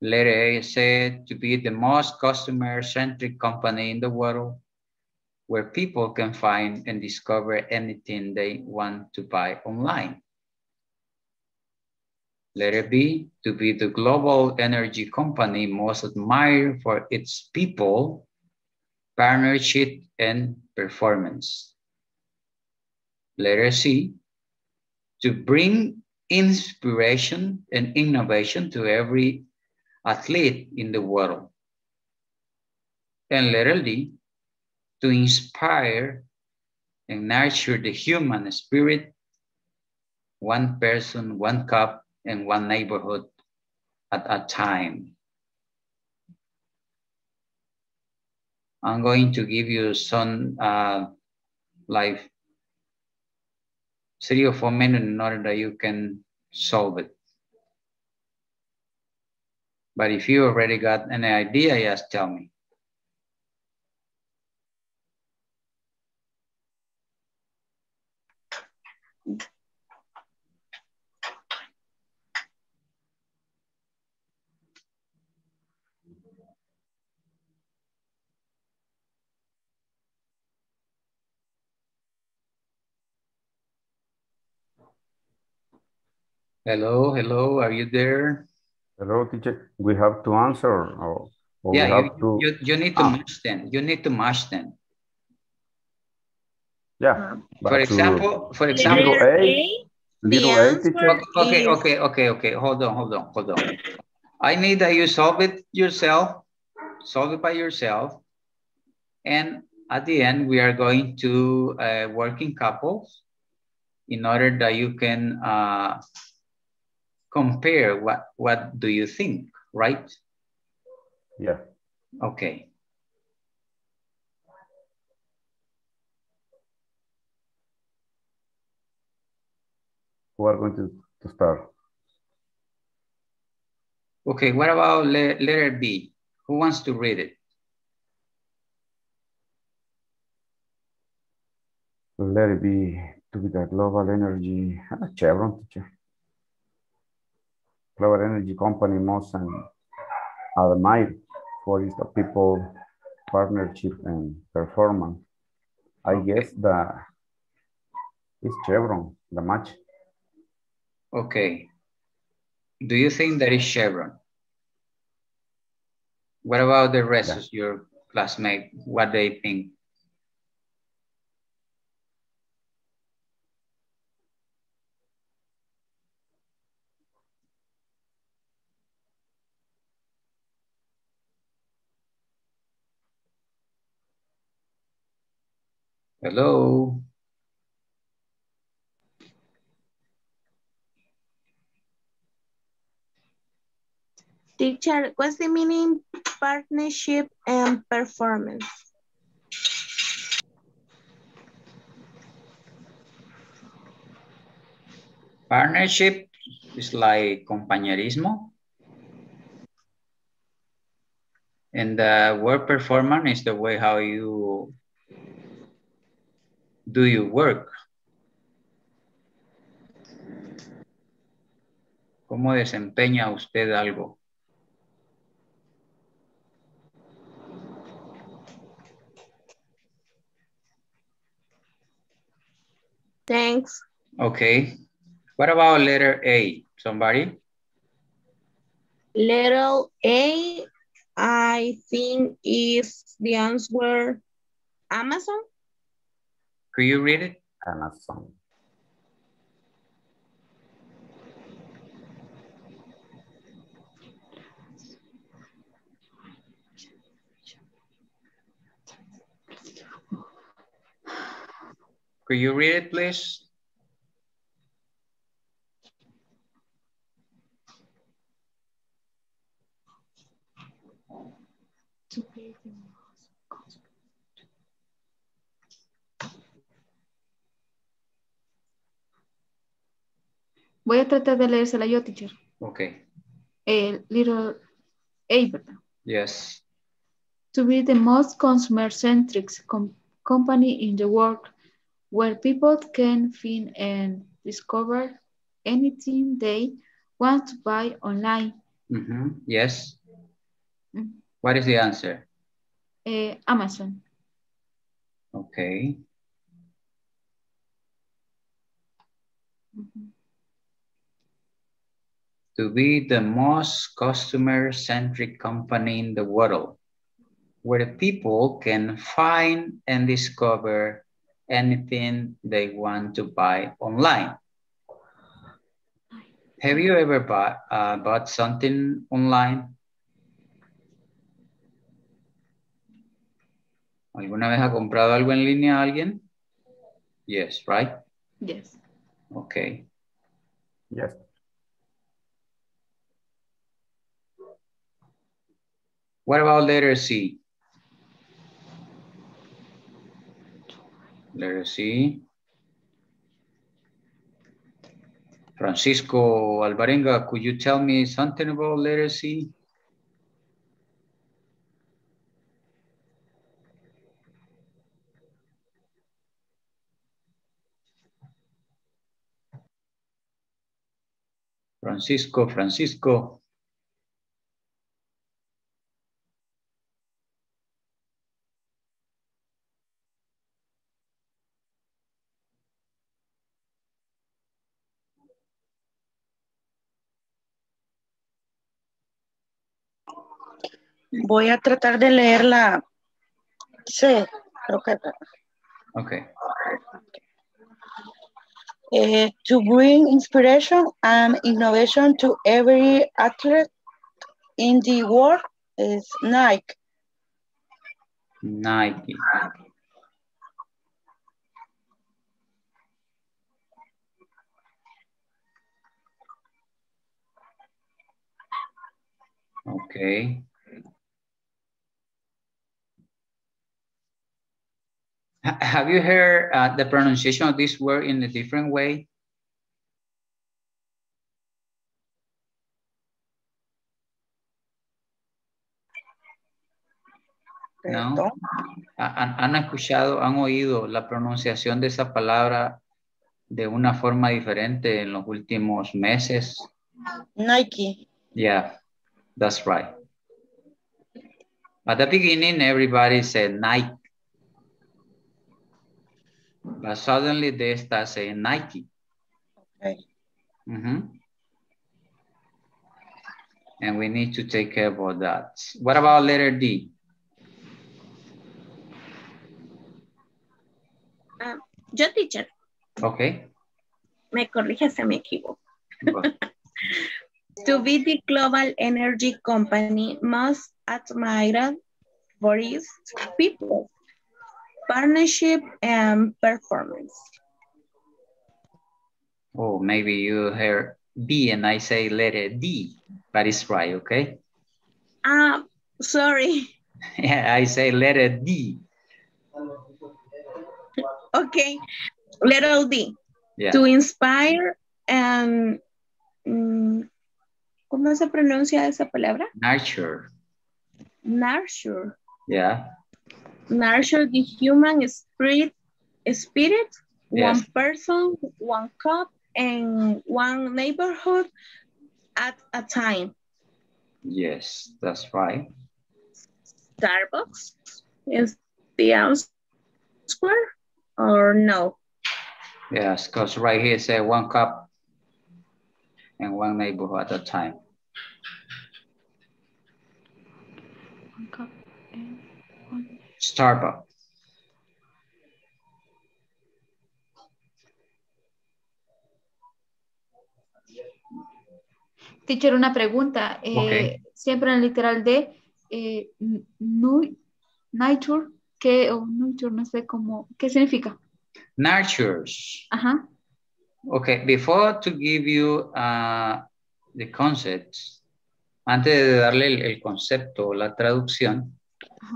Letter A is said to be the most customer-centric company in the world, where people can find and discover anything they want to buy online. Letter B, to be the global energy company most admired for its people, partnership, and performance. Letter C, to bring inspiration and innovation to every athlete in the world. And letter D, to inspire and nurture the human spirit, one person, one cup, and one neighborhood at a time. I'm going to give you some uh, like three or four minutes in order that you can solve it. But if you already got any idea, just tell me. Hello, hello, are you there? Hello, teacher. We have to answer. Or Or yeah, you, to, you, you need to ah. match them. You need to match them. Yeah. For example, for example, little A, little A teacher. Okay, okay, okay, okay. Hold on, hold on, hold on. I need that you solve it yourself, solve it by yourself. And at the end, we are going to uh, work in couples in order that you can uh, compare what, what do you think, right? Yeah. Okay. Who are going to, to start? Okay, what about le letter B? Who wants to read it? Let it be to be the global energy Chevron teacher. Global energy company most and admired for its people partnership and performance. I okay. guess that it's Chevron, the match. Okay. Do you think that is Chevron? What about the rest yeah. of your classmates? What they think? Hello. Teacher, what's the meaning partnership and performance? Partnership is like compañerismo. And the word performance is the way how you do your work. ¿Cómo desempeña usted algo? Thanks. Okay. What about letter A? Somebody? Letter A, I think is the answer Amazon. Could you read it? Amazon. Could you read it, please? Voy a tratar de leérsela yo, teacher. Okay. A little A, ¿verdad? Yes. To be the most consumer-centric com company in the world, where people can find and discover anything they want to buy online. Mm-hmm. Yes. Mm-hmm. What is the answer? Uh, Amazon. Okay. Mm-hmm. To be the most customer-centric company in the world, where people can find and discover anything they want to buy online. Have you ever bought, uh, bought something online? ¿Alguna vez ha comprado algo en línea a alguien? Yes, right? Yes. Okay. Yes. What about letter C? Let us see. Francisco Alvarenga, could you tell me something about letter C? Francisco, Francisco. Voy a tratar de leer la C, creo que... Ok. Uh, to bring inspiration and innovation to every athlete in the world is Nike. Nike. Okay. Have you heard uh, the pronunciation of this word in a different way? No. ¿Han, han escuchado, han oído la pronunciación de esa palabra de una forma diferente en los últimos meses? Nike. Yeah, that's right. At the beginning, everybody said Nike. But suddenly they start saying Nike. Okay. Mm-hmm. And we need to take care about that. What about letter D? Uh, yo, teacher. Okay. Me corrige si me equivoco. To be the global energy company most admired for its people, partnership and performance. Oh, maybe you heard B and I say letter D, but it's right, okay? Ah, uh, sorry. Yeah, I say letter D. Okay, letter D. Yeah. To inspire and... Um, ¿Cómo se pronuncia esa palabra? Nurture. Nurture. Yeah. Nurture the human spirit, spirit yes. One person, one cup, and one neighborhood at a time. Yes, that's right. Starbucks is the answer or no? Yes, because right here it says one cup and one neighborhood at a time. One cup. Starbucks. Teacher, una pregunta. Eh, okay. Siempre en el literal D, eh, nature, que o nature, no sé cómo, ¿qué significa? Natures. Ajá. Okay, before to give you uh, the concept, antes de darle el, el concepto, la traducción.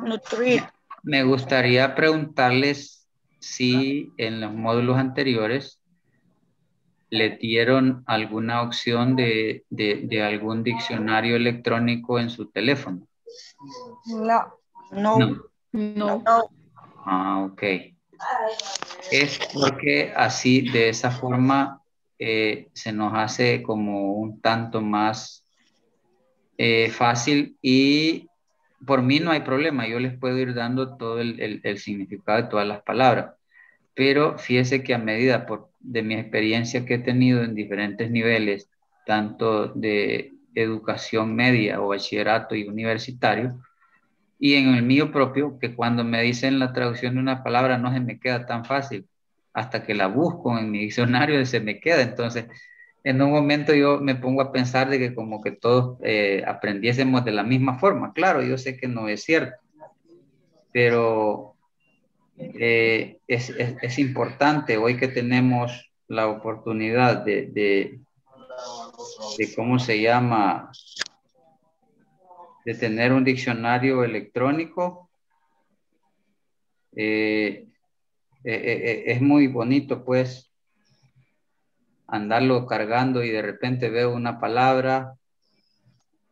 Nutrir. Me gustaría preguntarles si en los módulos anteriores le dieron alguna opción de, de, de algún diccionario electrónico en su teléfono. No. No. No. No. No. Ah, ok. Es porque así, de esa forma, eh, se nos hace como un tanto más eh, fácil y... Por mí no hay problema, yo les puedo ir dando todo el, el, el significado de todas las palabras. Pero fíjese que a medida por, de mi experiencia que he tenido en diferentes niveles, tanto de educación media o bachillerato y universitario, y en el mío propio, que cuando me dicen la traducción de una palabra no se me queda tan fácil, hasta que la busco en mi diccionario se me queda. Entonces, en un momento yo me pongo a pensar de que como que todos eh, aprendiésemos de la misma forma. Claro, yo sé que no es cierto, pero eh, es, es, es importante hoy que tenemos la oportunidad de, de, de, ¿cómo se llama? De tener un diccionario electrónico. Eh, eh, eh, es muy bonito, pues, andarlo cargando y de repente veo una palabra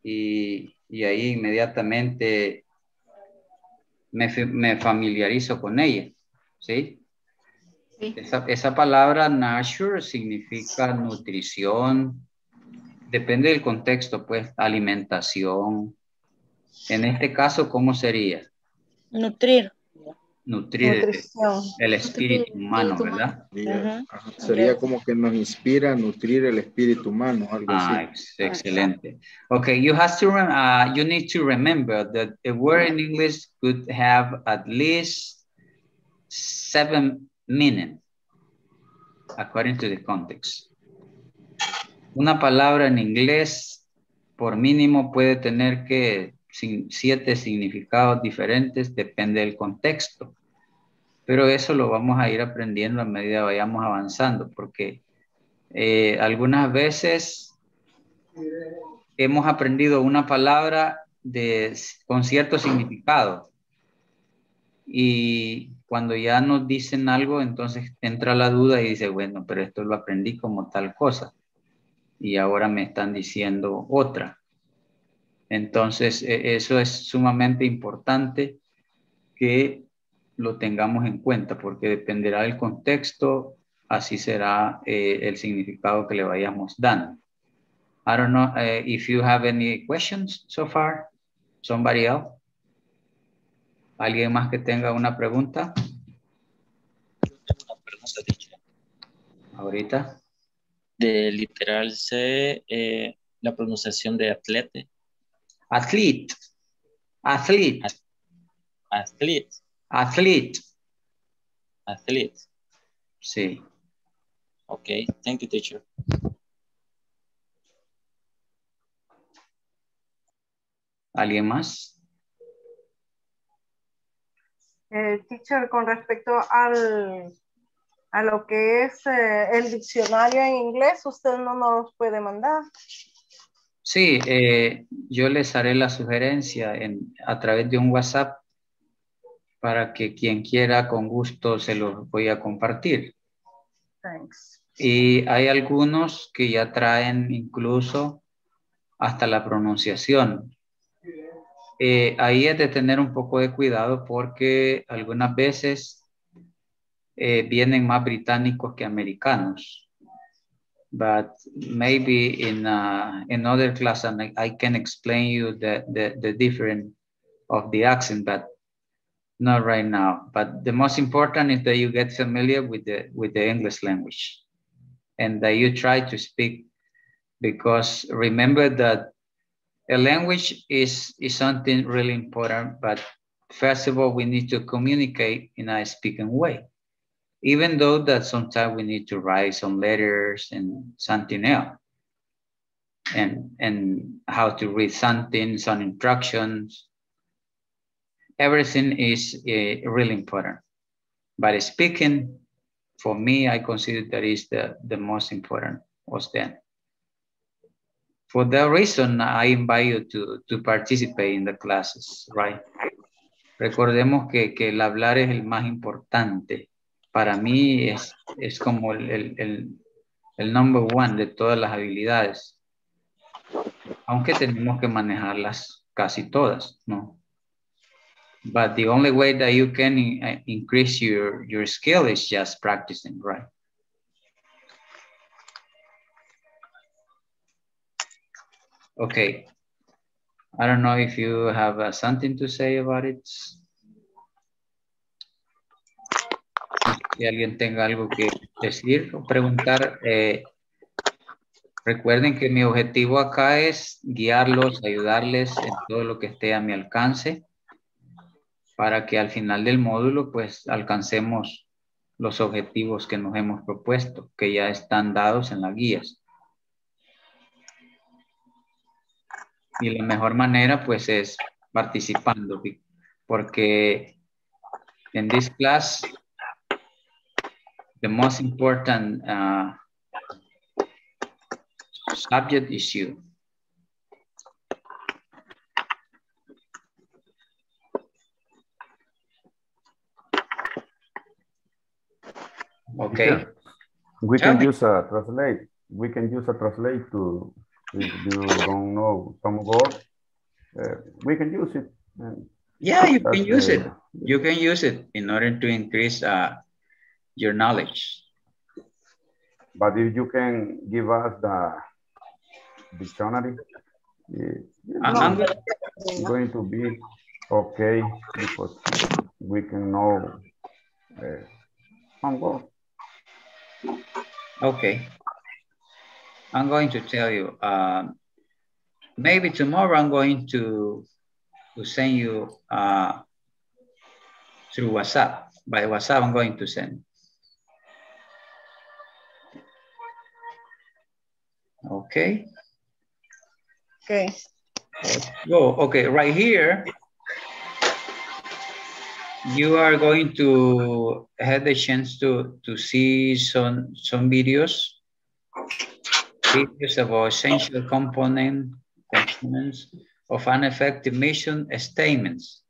y, y ahí inmediatamente me, me familiarizo con ella, ¿sí? Sí. Esa, esa palabra nurture significa nutrición, depende del contexto, pues alimentación. En este caso, ¿cómo sería? Nutrir. nutrir Nutrición. el espíritu Nutrición. humano, ¿verdad? Yeah. Ajá. Sería okay. como que nos inspira a nutrir el espíritu humano, algo ah, así. Excelente. Okay, you have to uh, you need to remember that a word in English could have at least seven meanings according to the context. Una palabra en inglés por mínimo puede tener que siete significados diferentes, depende del contexto. Pero eso lo vamos a ir aprendiendo a medida que vayamos avanzando, porque eh, algunas veces hemos aprendido una palabra de, con cierto significado. Y cuando ya nos dicen algo, entonces entra la duda y dice, bueno, pero esto lo aprendí como tal cosa. Y ahora me están diciendo otra. Entonces, eso es sumamente importante que lo tengamos en cuenta, porque dependerá del contexto, así será eh, el significado que le vayamos dando. I don't know uh, if you have any questions so far. Somebody else? ¿Alguien más que tenga una pregunta? Yo tengo una pregunta, teacher. Ahorita. De literal C, eh, la pronunciación de atlete. Athlete, athlete, athlete, athlete, athlete. Sí. Okay, thank you, teacher. ¿Alguien más? Eh, teacher, con respecto al a lo que es eh, el diccionario en inglés, usted no nos puede mandar. Sí, eh, yo les haré la sugerencia en, a través de un WhatsApp para que quien quiera con gusto se los voy a compartir. Thanks. Y hay algunos que ya traen incluso hasta la pronunciación. Eh, ahí es de tener un poco de cuidado porque algunas veces eh, vienen más británicos que americanos. But maybe in uh, another class, and I, I can explain you the, the, the difference of the accent, but not right now. But the most important is that you get familiar with the, with the English language and that you try to speak, because remember that a language is, is something really important, but first of all, we need to communicate in a speaking way. Even though that sometimes we need to write some letters and something else, and, and how to read something, some instructions, everything is uh, really important. But speaking, for me, I consider that is the, the most important was then. For that reason, I invite you to, to participate in the classes, right? Recordemos que, que el hablar es el más importante. Para mí es, es como el, el, el, el number one de todas las habilidades. Aunque tenemos que manejarlas casi todas, ¿no? But the only way that you can in, increase your, your skill is just practicing, right? Okay. I don't know if you have uh, something to say about it. Si alguien tenga algo que decir o preguntar, eh, recuerden que mi objetivo acá es guiarlos, ayudarles en todo lo que esté a mi alcance para que al final del módulo pues alcancemos los objetivos que nos hemos propuesto, que ya están dados en las guías. Y la mejor manera pues es participando, porque en this class the most important uh, subject is you. Okay. We can Tell use me. a translate. We can use a translate to, if you don't know some word, uh, we can use it. And yeah, you can use a, it. You can use it in order to increase uh, your knowledge. But if you can give us the dictionary, it's I'm, I'm going to be Okay, because we can know uh, some words. Okay. I'm going to tell you. Um, maybe tomorrow I'm going to, to send you uh, through WhatsApp. By WhatsApp, I'm going to send. Okay. Okay. Let's go. Okay, right here, you are going to have the chance to, to see some, some videos. Videos about essential component, components of ineffective mission statements.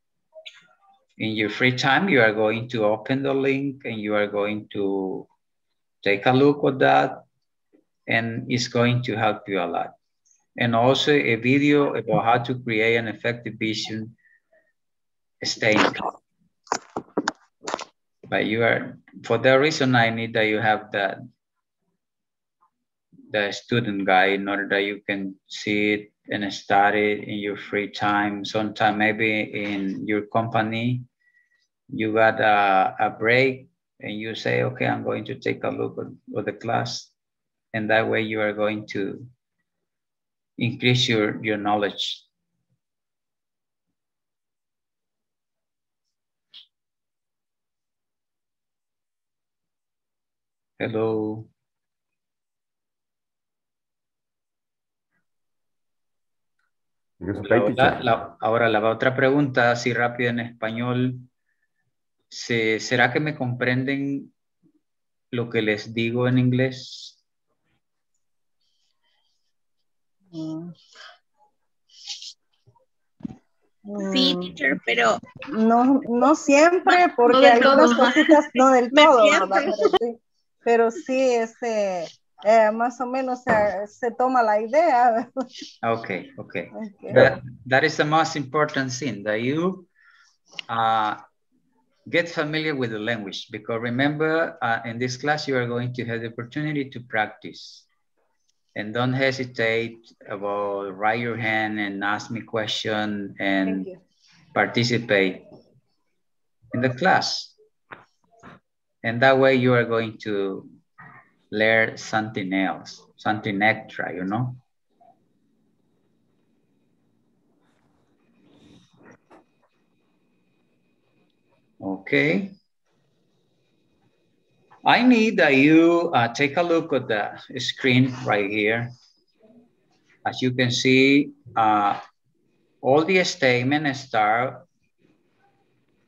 In your free time, you are going to open the link and you are going to take a look at that, and it's going to help you a lot. And also a video about how to create an effective vision statement. But you are, for that reason, I need that you have that the student guide in order that you can see it and study it in your free time. Sometime maybe in your company, you got a, a break and you say, okay, I'm going to take a look at, at the class. And that way you are going to increase your, your knowledge. Hello. La, la, ahora la otra pregunta, así rápido en español. ¿Se, ¿Será que me comprenden lo que les digo en inglés? Sí, teacher, pero... No, no siempre, porque no algunas cositas no del todo, ¿verdad? Pero sí, pero sí ese... Eh, más o menos se, se toma la idea. Okay, okay. okay. That, that is the most important thing, that you uh, get familiar with the language, because remember, uh, in this class, you are going to have the opportunity to practice. And don't hesitate about raise your hand and ask me question and participate in the class. And that way you are going to learn something else, something extra, you know? Okay. I need that you uh, take a look at the screen right here. As you can see, uh, all the statements start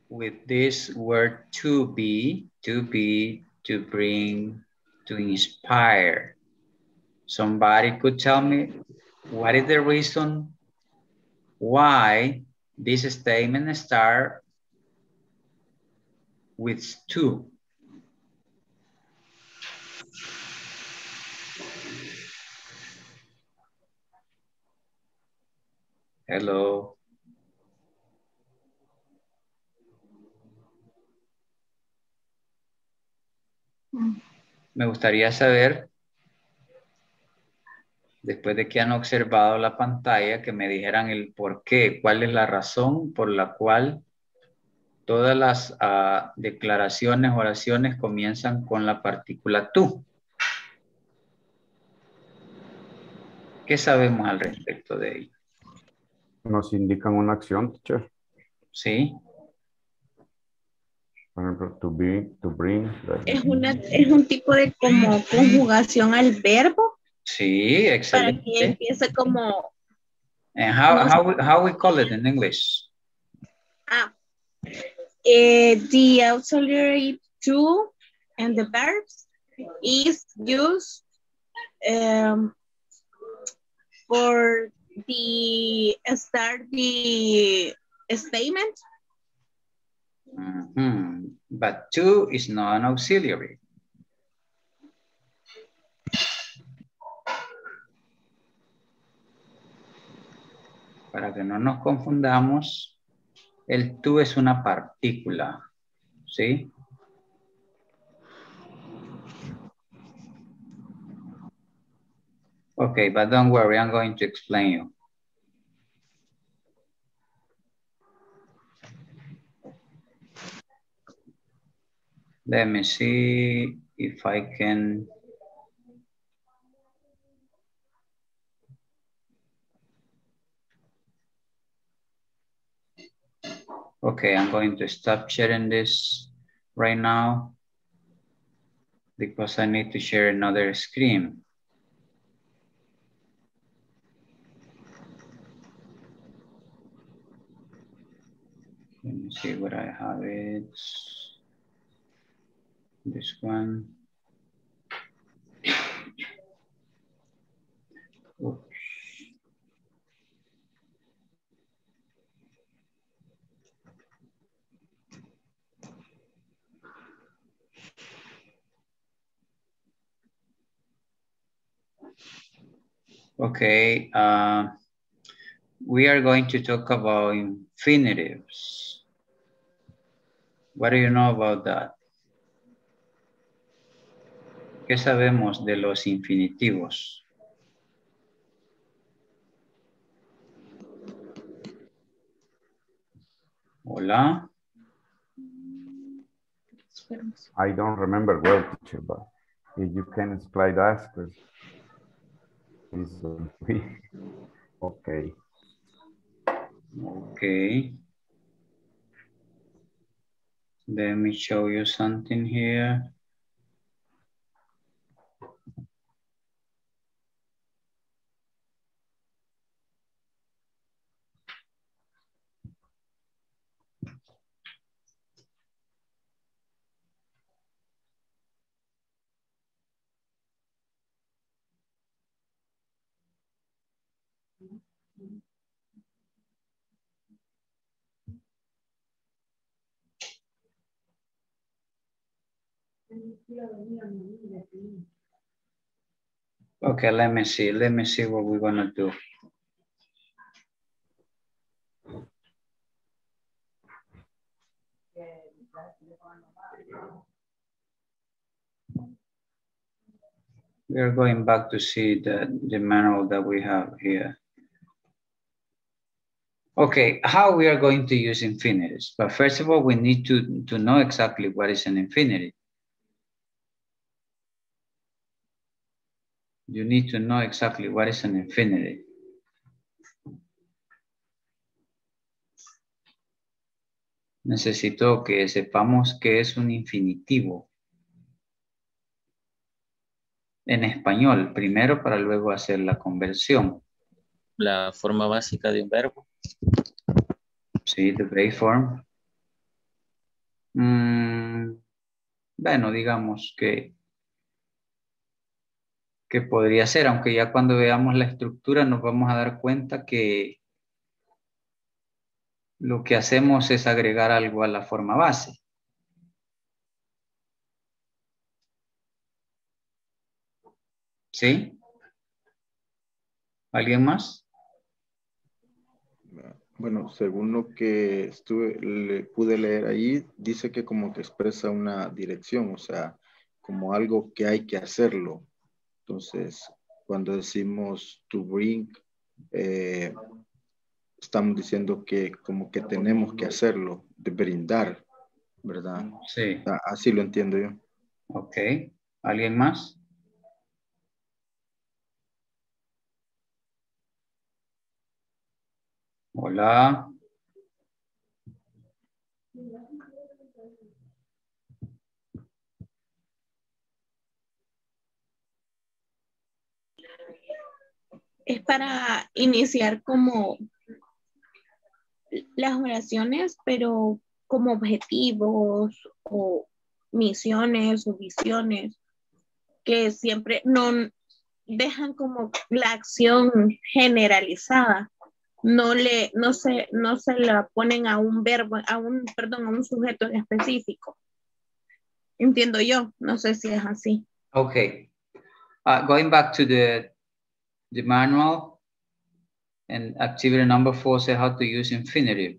with this word to be, to be, to bring, to inspire. Somebody could tell me what is the reason why this statement starts with to. Hello. Mm. Me gustaría saber, después de que han observado la pantalla, que me dijeran el por qué, cuál es la razón por la cual todas las uh, declaraciones, oraciones comienzan con la partícula tú. ¿Qué sabemos al respecto de ello? Nos indican una acción, teacher. Sí. Por ejemplo, to be, to bring. Es, una, es un tipo de como conjugación al verbo. Sí, excelente. Para que empiece como... And how, how, we, how we call it in English? Ah, eh, the auxiliary to and the verbs is used um, for the start the statement. Mm-hmm. But to is not an auxiliary. Para que no nos confundamos, el to es una partícula, ¿sí? Okay, but don't worry, I'm going to explain you. Let me see if I can. Okay, I'm going to stop sharing this right now because I need to share another screen. Let me see what I have. It's this one. Oops. Okay, uh, we are going to talk about infinitives. What do you know about that? ¿Qué sabemos de los infinitivos? Hola. I don't remember well, teacher, but if you can explain that, please. Okay. Okay. Let me show you something here. Okay, let me see. Let me see what we're gonna do. We are going back to see the, the manual that we have here. Okay, how we are going to use infinitives. But first of all, we need to, to know exactly what is an infinitive. You need to know exactly what is an infinitive. Necesito que sepamos qué es un infinitivo. En español, primero para luego hacer la conversión. La forma básica de un verbo. Sí, the base form. Mm, bueno, digamos que que podría ser, aunque ya cuando veamos la estructura nos vamos a dar cuenta que lo que hacemos es agregar algo a la forma base. ¿Sí? ¿Alguien más? Bueno, según lo que estuve, le, pude leer ahí, dice que como que expresa una dirección, o sea, como algo que hay que hacerlo. Entonces, cuando decimos to bring, eh, estamos diciendo que como que tenemos que hacerlo, de brindar, ¿verdad? Sí. Así lo entiendo yo. Ok. ¿Alguien más? Hola. Es para iniciar como las oraciones, pero como objetivos o misiones o visiones que siempre no dejan como la acción generalizada. No le, no se, no se la ponen a un verbo, a un, perdón, a un sujeto en específico. Entiendo yo. No sé si es así. Okay. Uh, going back to the the manual and activity number four says how to use infinitive.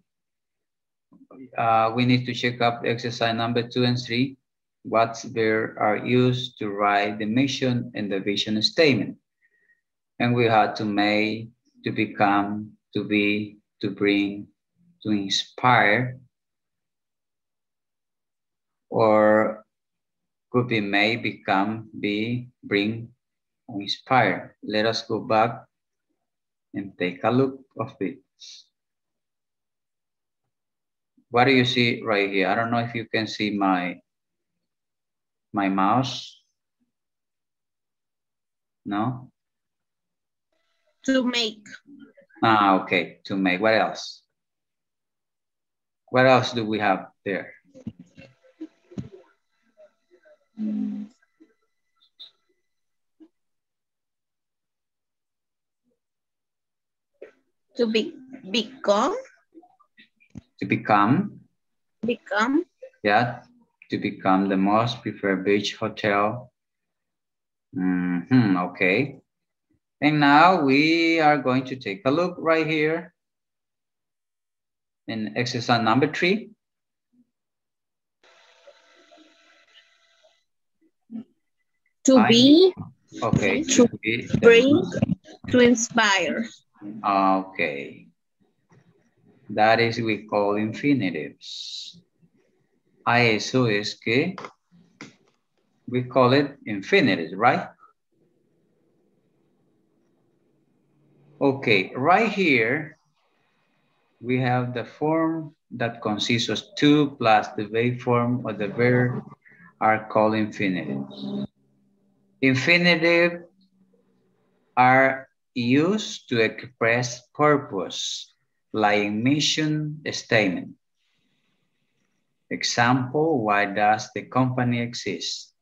Uh, we need to check up exercise number two and three. What there are used to write the mission and the vision statement. And we had to make, to become, to be, to bring, to inspire, or could be made, become, be, bring, or inspire. Let us go back and take a look of it. What do you see right here? I don't know if you can see my, my mouse. No? To make. Ah, okay, to make. What else? What else do we have there? Mm. To be, become. To become. Become. Yeah, to become the most preferred beach hotel. Mm-hmm, okay. And now we are going to take a look right here in exercise number three. To I, be, okay, to, to be, bring, to inspire. Okay. That is we call infinitives. A eso es que we call it infinitives, right? Okay, right here, we have the form that consists of to plus the vague form of the verb are called infinitives. Infinitives are used to express purpose, like mission statement. Example, why does the company exist?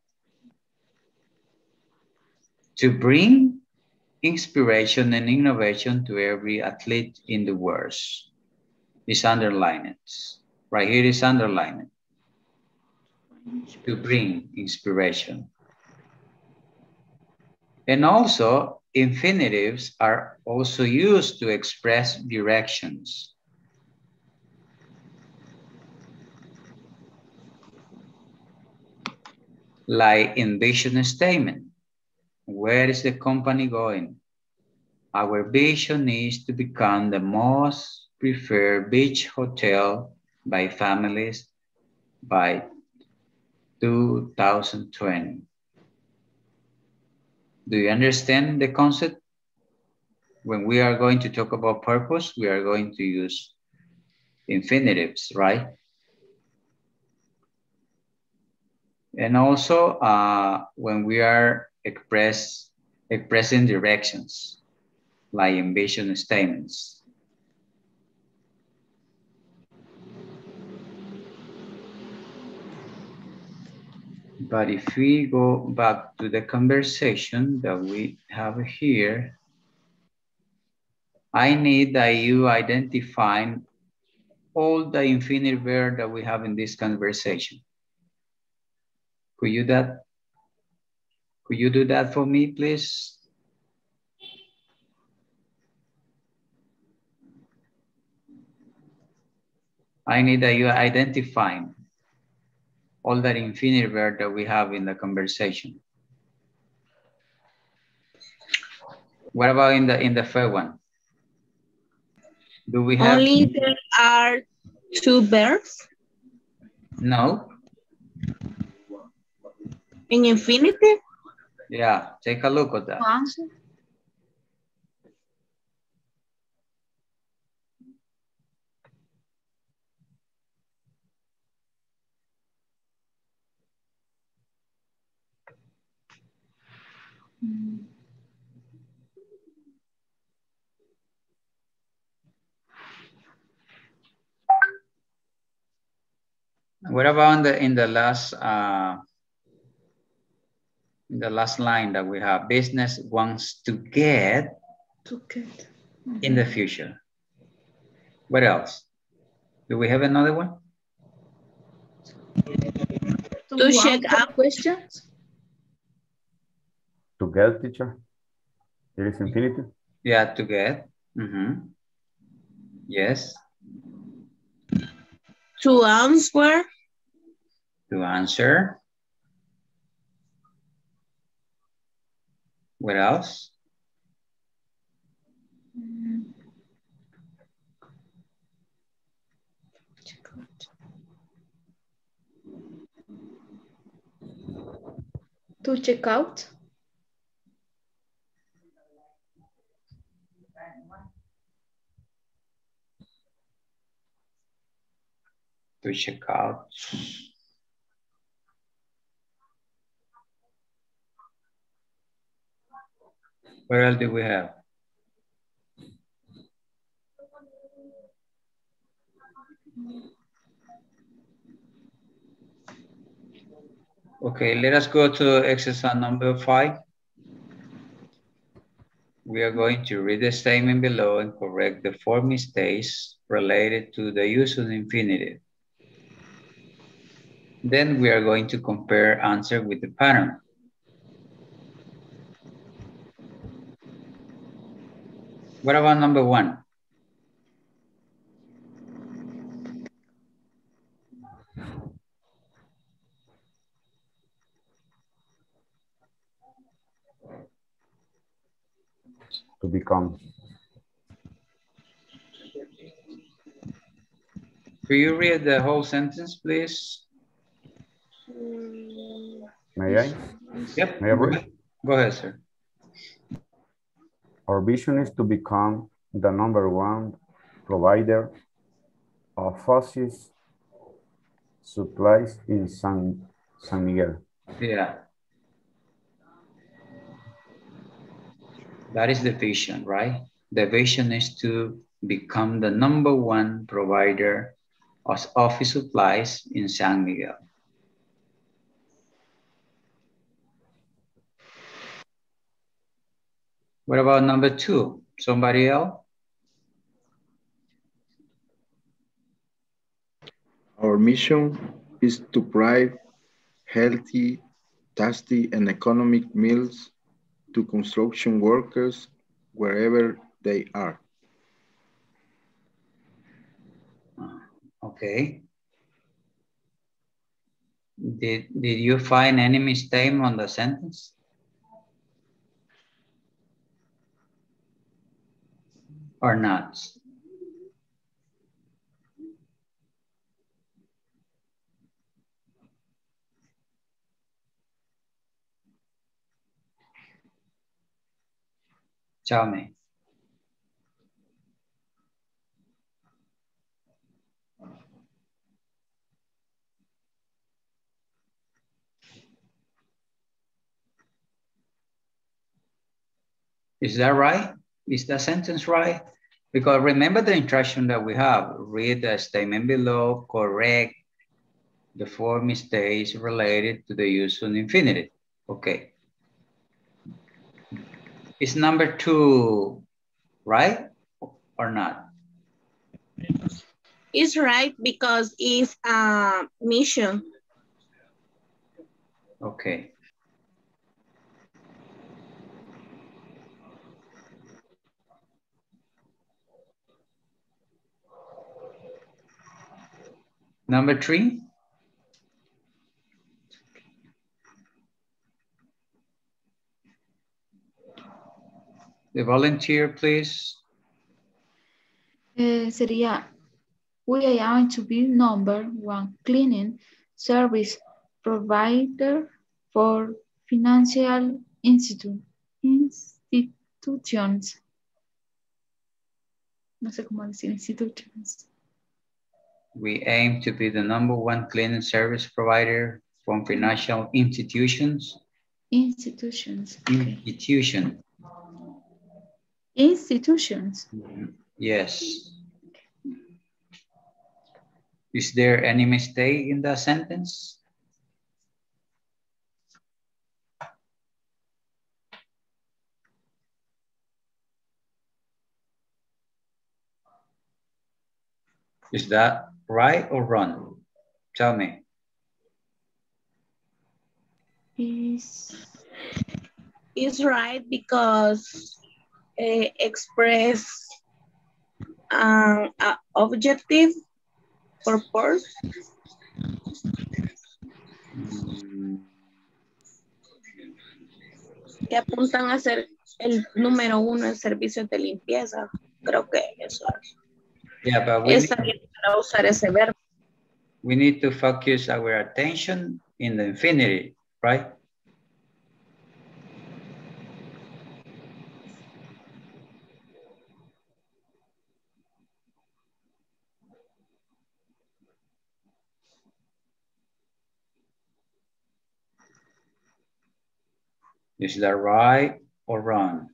To bring inspiration and innovation to every athlete in the world. Is underlined. Right here is underlined. To bring inspiration. And also, infinitives are also used to express directions. Like in vision statement. Where is the company going? Our vision is to become the most preferred beach hotel by families by two thousand twenty. Do you understand the concept? When we are going to talk about purpose, we are going to use infinitives, right? And also uh, when we are Express, expressing directions, like ambition statements. But if we go back to the conversation that we have here, I need that you identify all the infinitive verbs that we have in this conversation. Could you that? Will you do that for me, please? I need that you identify all that infinitive verb that we have in the conversation. What about in the in the first one? Do we have only there are two verbs? No. In infinitive? Yeah, take a look at that. Answer. Mm. What about in the in the last uh the last line that we have, business wants to get, to get. Mm-hmm. in the future. What else? Do we have another one? To, to check our questions? To get, teacher? There is infinity? Yeah, to get. Mm-hmm. Yes. To answer? To answer. What else? to check out. To check out. Where else do we have? Okay, let us go to exercise number five. We are going to read the statement below and correct the four mistakes related to the use of the infinitive. Then we are going to compare answer with the pattern. What about number one? To become. Could you read the whole sentence, please? May I? Yep. May I read? Go ahead, sir. Our vision is to become the number one provider of fossil supplies in San, San Miguel. Yeah. That is the vision, right? The vision is to become the number one provider of office supplies in San Miguel. What about number two? Somebody else? Our mission is to provide healthy, tasty, and economic meals to construction workers wherever they are. Okay. Did, did you find any mistake on the sentence? Or not? Tell me. Is that right? Is that sentence right? Because remember the instruction that we have, read the statement below, correct the four mistakes related to the use of infinitive. Okay. It's number two, right or not? It's right because it's a mission. Okay. Number three. The volunteer, please. Uh, sería, we are going to be number one cleaning service provider for financial institu institutions. No sé cómo decir institutions. We aim to be the number one cleaning service provider from financial institutions. Institutions. Okay. Institution. Institutions. Yes. Is there any mistake in that sentence? Is that right or wrong? Tell me. It's, it's right because Uh, express an um, uh, objective purpose. Que apuntan a ser el número uno en servicios de limpieza. Creo que eso yeah, but we es need, para usar ese verbo. We need to focus our attention in the infinity, right? Is that right or wrong?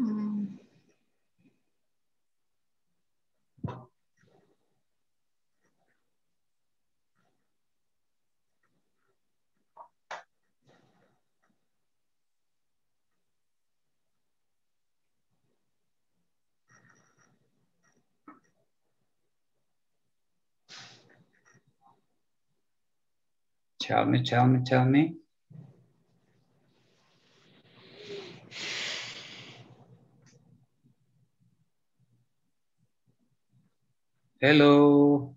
Um. Tell me, tell me, tell me. Hello.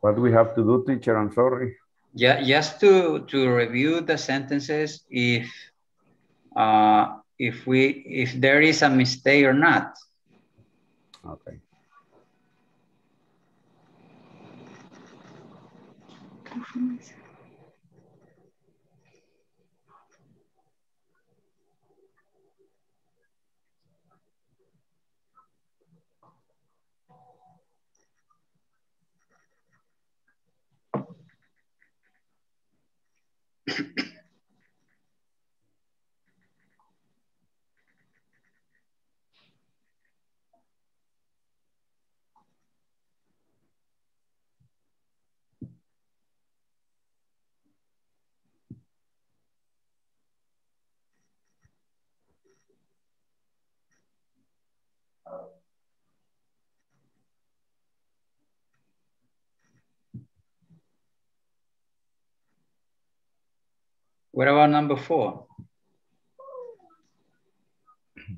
What do we have to do, teacher? I'm sorry. Yeah, just to to review the sentences if uh, if we if there is a mistake or not. Okay. What about number four? It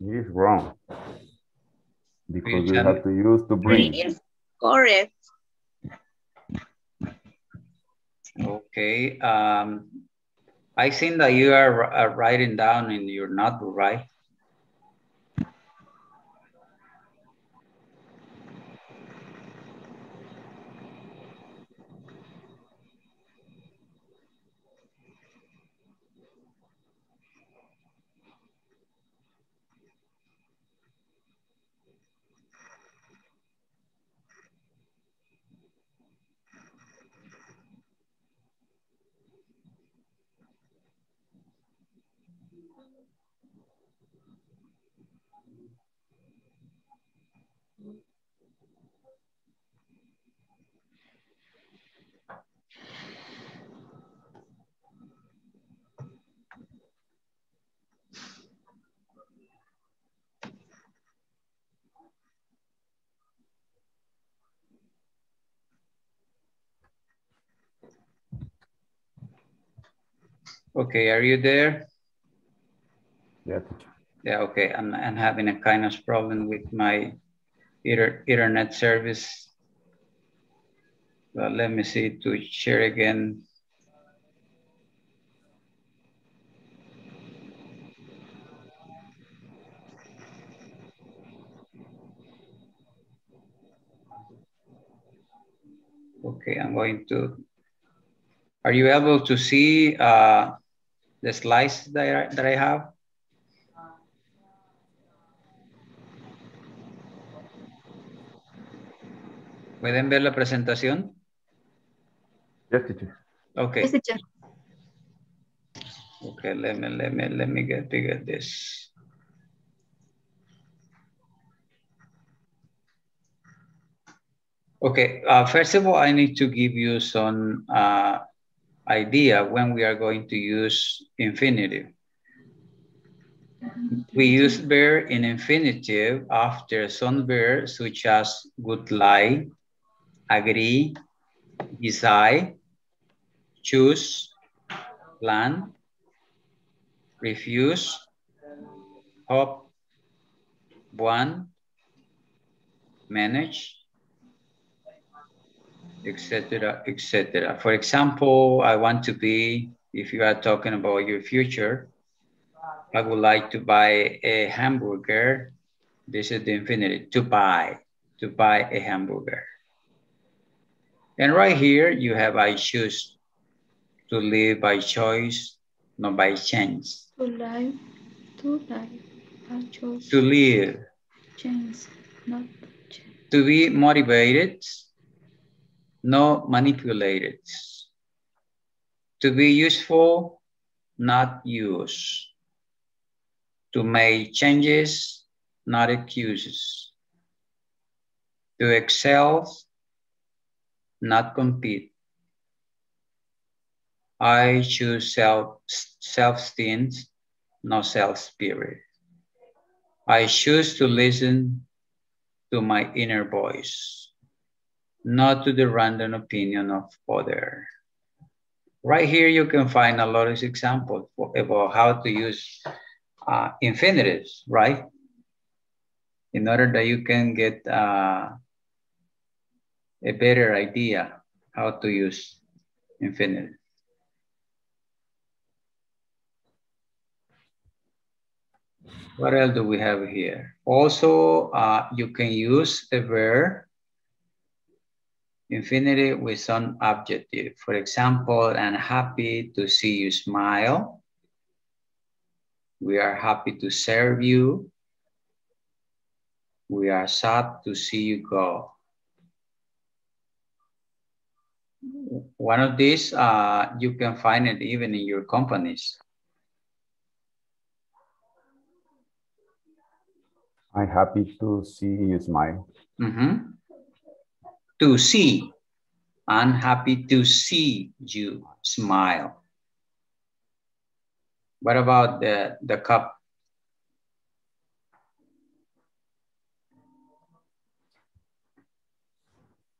is wrong because we have to use to bring. It is correct. Okay, um, I think that you are uh, writing down in your notebook, right? Okay, are you there? Yeah. Yeah, okay, I'm, I'm having a kind of problem with my internet service. Well, let me see to share again. Okay, I'm going to, are you able to see uh, the slides that I, that I have? ¿Pueden ver la presentación? Yes, teacher. Okay. Yes, teacher. Okay, let me let me let me get bigger this. Okay, uh, first of all, I need to give you some uh, idea when we are going to use infinitive. We use ver in infinitive after some verbs such as would like, agree, decide, choose, plan, refuse, hope, want, manage, et cetera, et cetera. For example, I want to be, if you are talking about your future, I would like to buy a hamburger. This is the infinitive, to buy, to buy a hamburger. And right here, you have I choose to live by choice, not by chance. To live, to live, I choose. To live. Chance, not chance. To be motivated. No manipulated. To be useful, not used. To make changes, not excuses. To excel, not compete. I choose self, self-esteem, not self-spirit. I choose to listen to my inner voice, not to the random opinion of others. Right here, you can find a lot of examples about how to use uh, infinitives, right? In order that you can get uh, a better idea how to use infinitives. What else do we have here? Also, uh, you can use a verb infinitive with some adjective. For example, I'm happy to see you smile. We are happy to serve you. We are sad to see you go. One of these, uh, you can find it even in your companies. I'm happy to see you smile. Mm-hmm. To see, I'm happy to see you smile. What about the, the cup?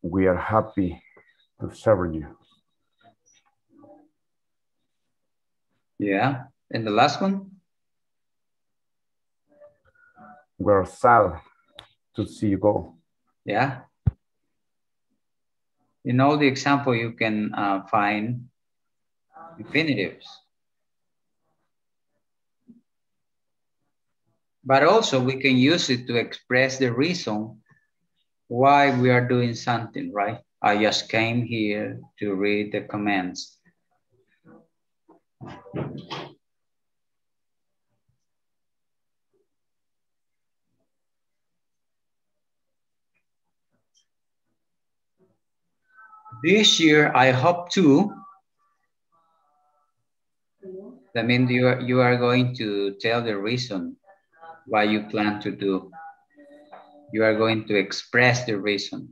We are happy to serve you. Yeah, and the last one? We're sad to see you go. Yeah. In all the example, you can uh, find infinitives. But also we can use it to express the reason why we are doing something, right? I just came here to read the comments. This year, I hope to, that means you are, you are going to tell the reason why you plan to do. You are going to express the reason.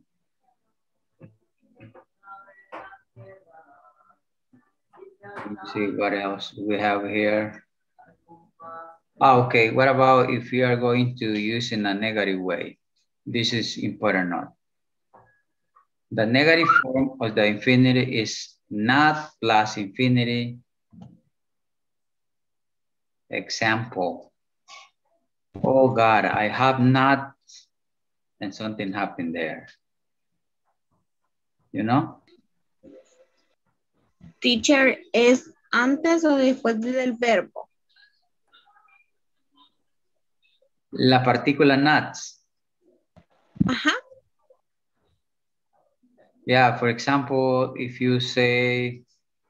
Let's see what else we have here. Oh, okay, what about if you are going to use in a negative way? This is important not. The negative form of the infinitive is not plus infinitive. Example. Oh God, I have not, and something happened there. You know? Teacher, ¿es antes o después del verbo? La partícula not. Ajá. Yeah, for example, if you say,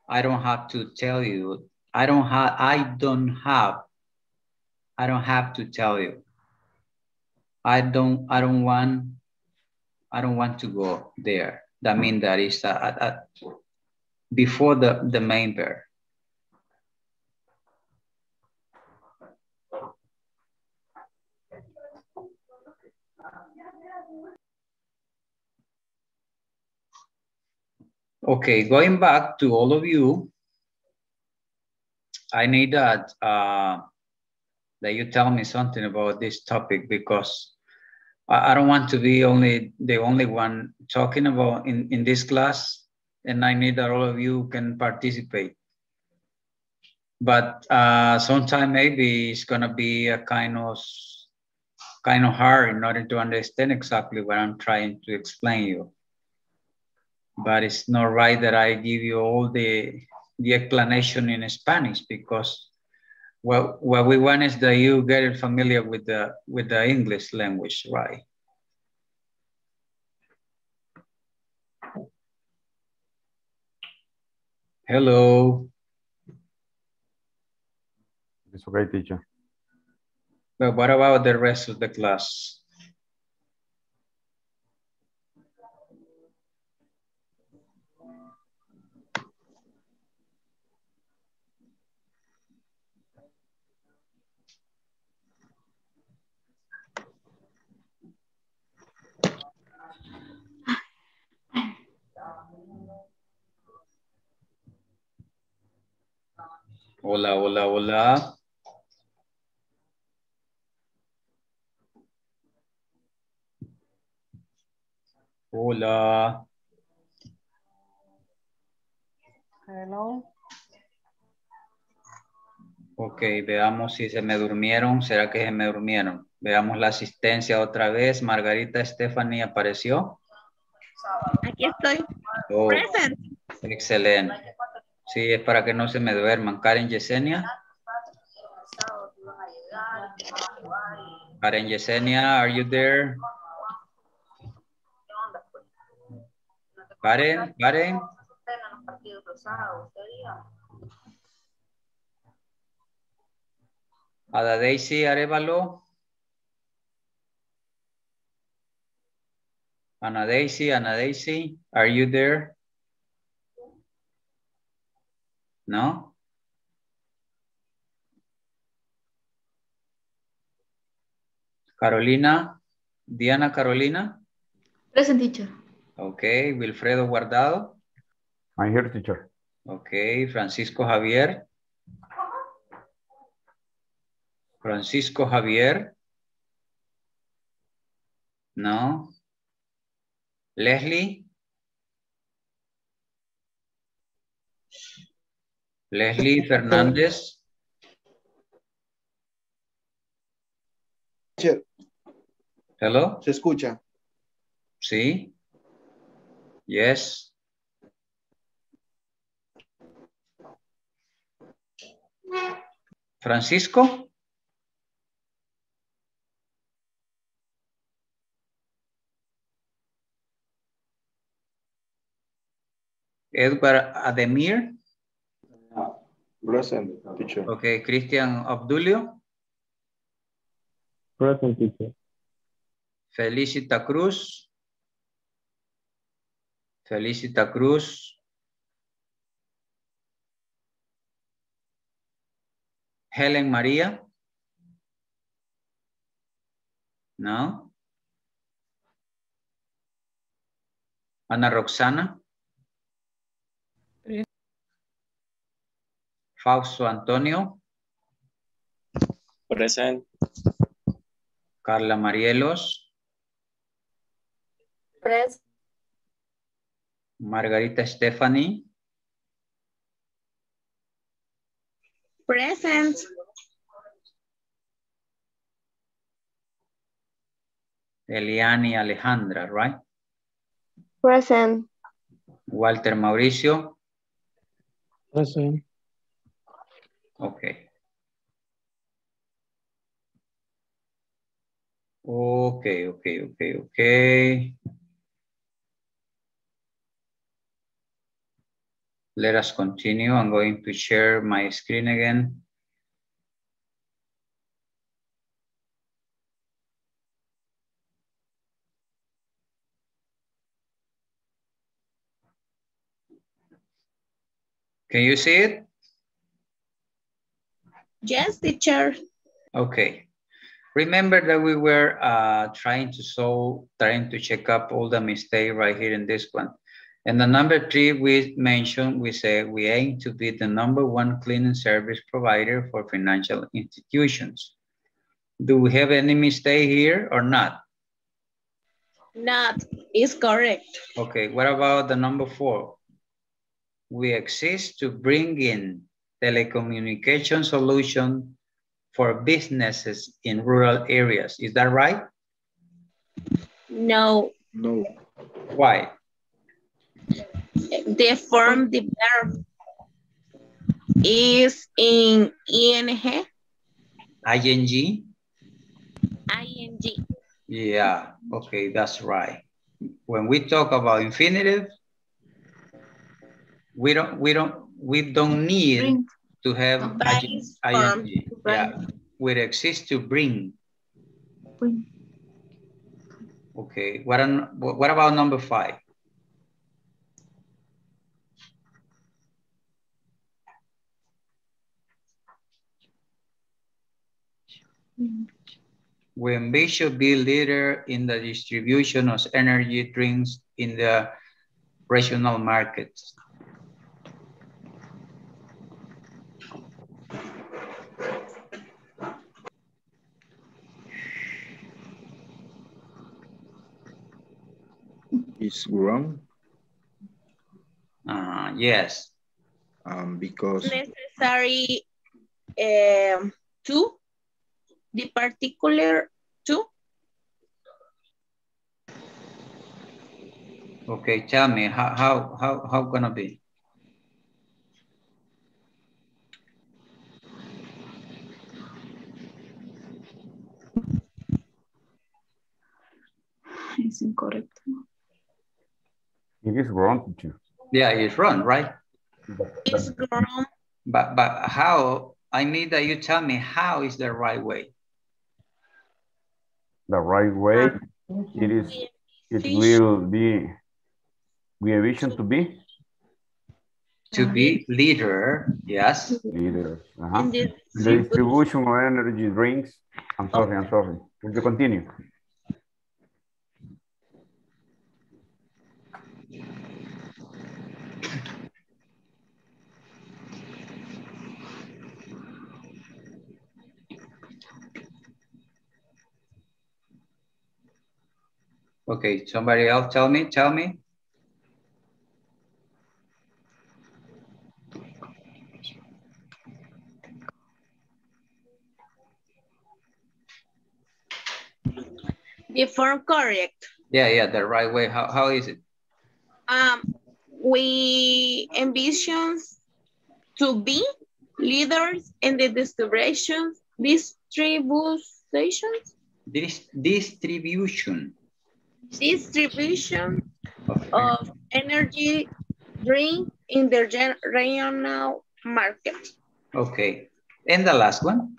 I don't have to tell you, I don't have, I don't have, I don't have to tell you. I don't, I don't want, I don't want to go there. That means that is a, a, before the, the main verb. Okay, going back to all of you, I need that uh, that you tell me something about this topic, because I, I don't want to be only the only one talking about in, in this class, and I need that all of you can participate. But uh, sometime maybe it's gonna be a kind of kind of hard in order to understand exactly what I'm trying to explain you. But it's not right that I give you all the the explanation in Spanish, because what what we want is that you get familiar with the with the English language, right? Hello. It's okay, teacher. But what about the rest of the class? Hola, hola, hola. Hola. Hello. Ok, veamos si se me durmieron. ¿Será que se me durmieron? Veamos la asistencia otra vez. Margarita Stephanie apareció. Aquí estoy. Oh, present. Excelente. Sí, es para que no se me duerman. Karen Yesenia. Karen Yesenia, are you there? Karen, Karen. Ada Daisy Arevalo. Ana Daisy, Ana Daisy, are you there? No? Carolina, Diana Carolina. Present, teacher. Okay, Wilfredo Guardado. I'm here, teacher. Okay, Francisco Javier. Francisco Javier. No. Leslie. Leslie Fernández. Teacher. Hello. ¿Se escucha? Sí. Yes. Francisco. Edward Ademir. Present, teacher. Okay, Christian Obdulio. Present, teacher. Felicita Cruz. Felicita Cruz. Helen María. No. Ana Roxana. Fausto Antonio. Present. Carla Marielos. Present. Margarita Stephanie. Present. Eliani Alejandra, right? Present. Walter Mauricio. Present. Okay. Okay, okay, okay, okay. Let us continue. I'm going to share my screen again. Can you see it? Yes, teacher. Okay. Remember that we were uh, trying to solve, trying to check up all the mistakes right here in this one. And the number three we mentioned, we say we aim to be the number one cleaning service provider for financial institutions. Do we have any mistake here or not? Not is correct. Okay, what about the number four? We exist to bring in telecommunication solution for businesses in rural areas. Is that right? No. No. Why? The form, the verb is in ing. I N G? I N G. Yeah, okay, that's right. When we talk about infinitive, we don't we don't we don't need to have I N G. Yeah, we exist to bring. Bring. Okay, what an, what about number five? When we should be leader in the distribution of energy drinks in the regional markets. It's wrong. Uh, yes. Um, because necessary um, to the particular two. Okay, tell me how how how how gonna be. It's incorrect. It is wrong too. Yeah, it's wrong, right? It's wrong. But but how? I need that you tell me how is the right way. The right way, it is. It will be. We have vision to be. To be leader, yes. Leader. Uh-huh. In the distribution of energy drinks. I'm sorry. Okay. I'm sorry. Will you continue? Okay, somebody else tell me, tell me. The form correct. Yeah, yeah, the right way. How, how is it? Um, we ambition to be leaders in the distribution, distribution? This distribution. Distribution okay. of energy drink in the regional market. Okay. And the last one?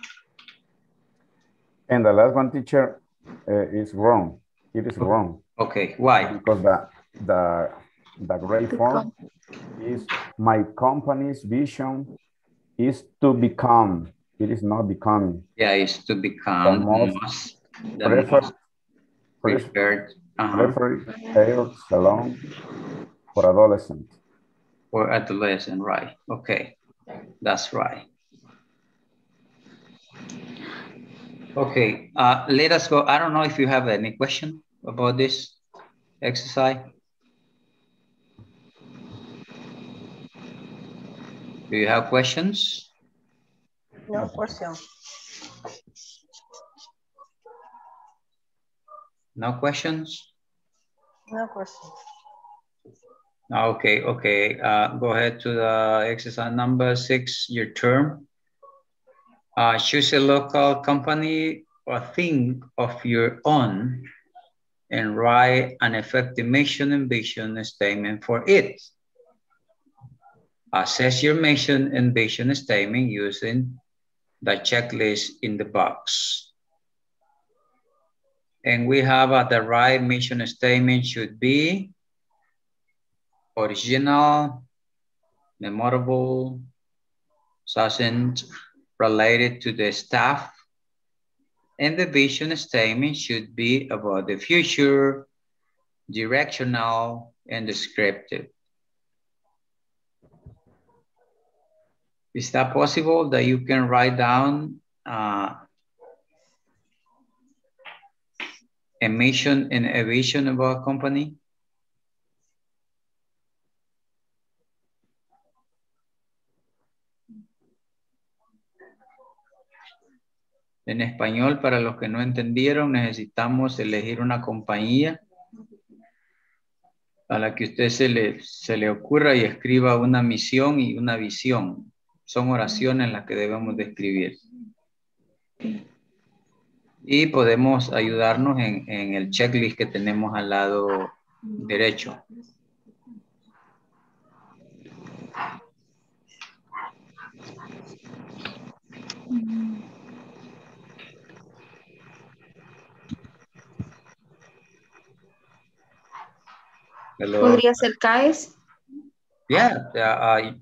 And the last one, teacher, uh, is wrong. It is wrong. Okay. Why? Because the, the, the great form is my company's vision is to become. It is not becoming. Yeah, it's to become. The most, the preferred, most preferred. Referee hair salon for adolescent. For adolescent, right. Okay, that's right. Okay, uh, let us go. I don't know if you have any question about this exercise. Do you have questions? No question. No questions? No questions. Okay, okay. Uh, go ahead to the exercise number six, your term. Uh, choose a local company or think of your own and write an effective mission and vision statement for it. Assess your mission and vision statement using the checklist in the box. And we have uh, the right mission statement should be original, memorable, succinct, related to the staff. And the vision statement should be about the future, directional, and descriptive. Is that possible that you can write down uh, emission and evasion of our company? En español, para los que no entendieron, necesitamos elegir una compañía a la que usted se le, se le ocurra y escriba una misión y una visión. Son oraciones las que debemos de escribir. Y podemos ayudarnos en, en el checklist que tenemos al lado derecho. Hello. ¿Podría ser C A E S? Yeah, uh,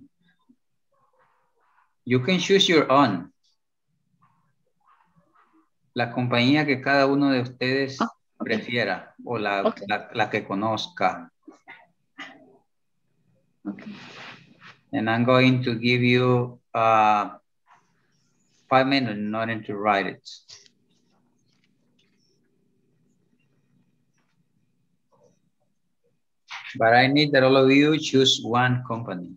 you can choose your own. La compañía que cada uno de ustedes oh, okay. prefiera o la, okay. la, la que conozca. Okay. And I'm going to give you uh, five minutes in order to write it. But I need that all of you choose one company.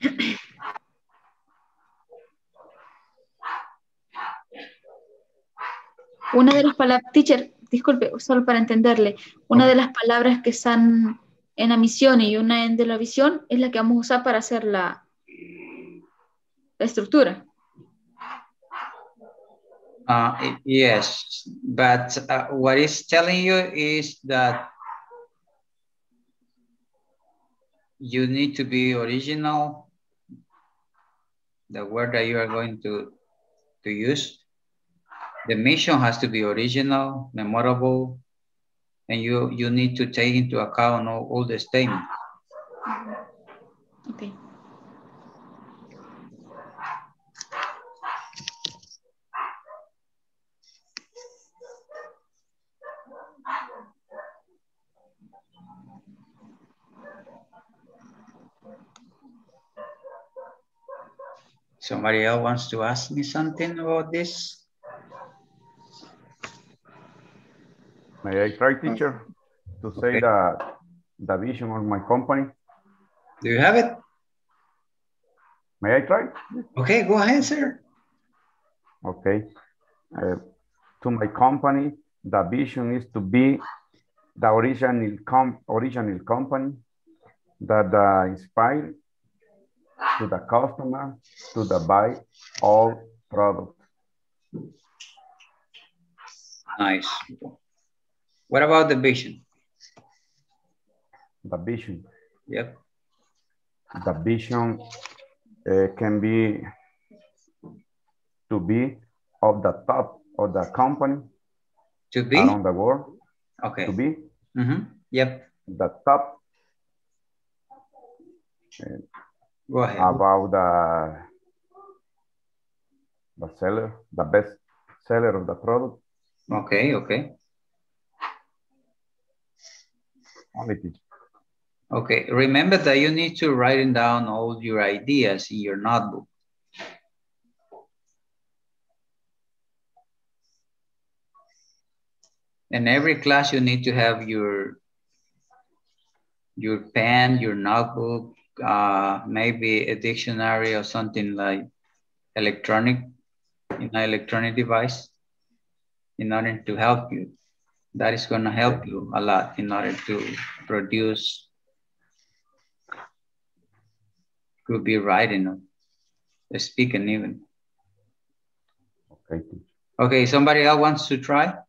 Okay. Una de las palabras, teacher, disculpe, solo para entenderle, una de las palabras que están en la misión y una en de la visión es la que vamos a usar para hacer la La estructura. Uh, yes, but uh, what it's telling you is that you need to be original, the word that you are going to, to use. The mission has to be original, memorable, and you, you need to take into account all, all the statements. Okay. Somebody else wants to ask me something about this? May I try, teacher, to say okay. the, the vision of my company? Do you have it? May I try? Okay, go ahead, sir. Okay. Uh, to my company, the vision is to be the original, com original company that uh, inspires to the customer, to the buy all products. Nice. What about the vision? The vision. Yep. The vision uh, can be to be of the top of the company. To be? Around the world. Okay. To be? Mm-hmm. Yep. The top. Uh, Go ahead. About the, the seller, the best seller of the product. Okay, okay. Okay, remember that you need to write down all your ideas in your notebook. In every class, you need to have your, your pen, your notebook, Uh, maybe a dictionary or something like electronic, you know, electronic device in order to help you. That is going to help you a lot in order to produce, could be writing or speaking even. Okay. Okay, somebody else wants to try?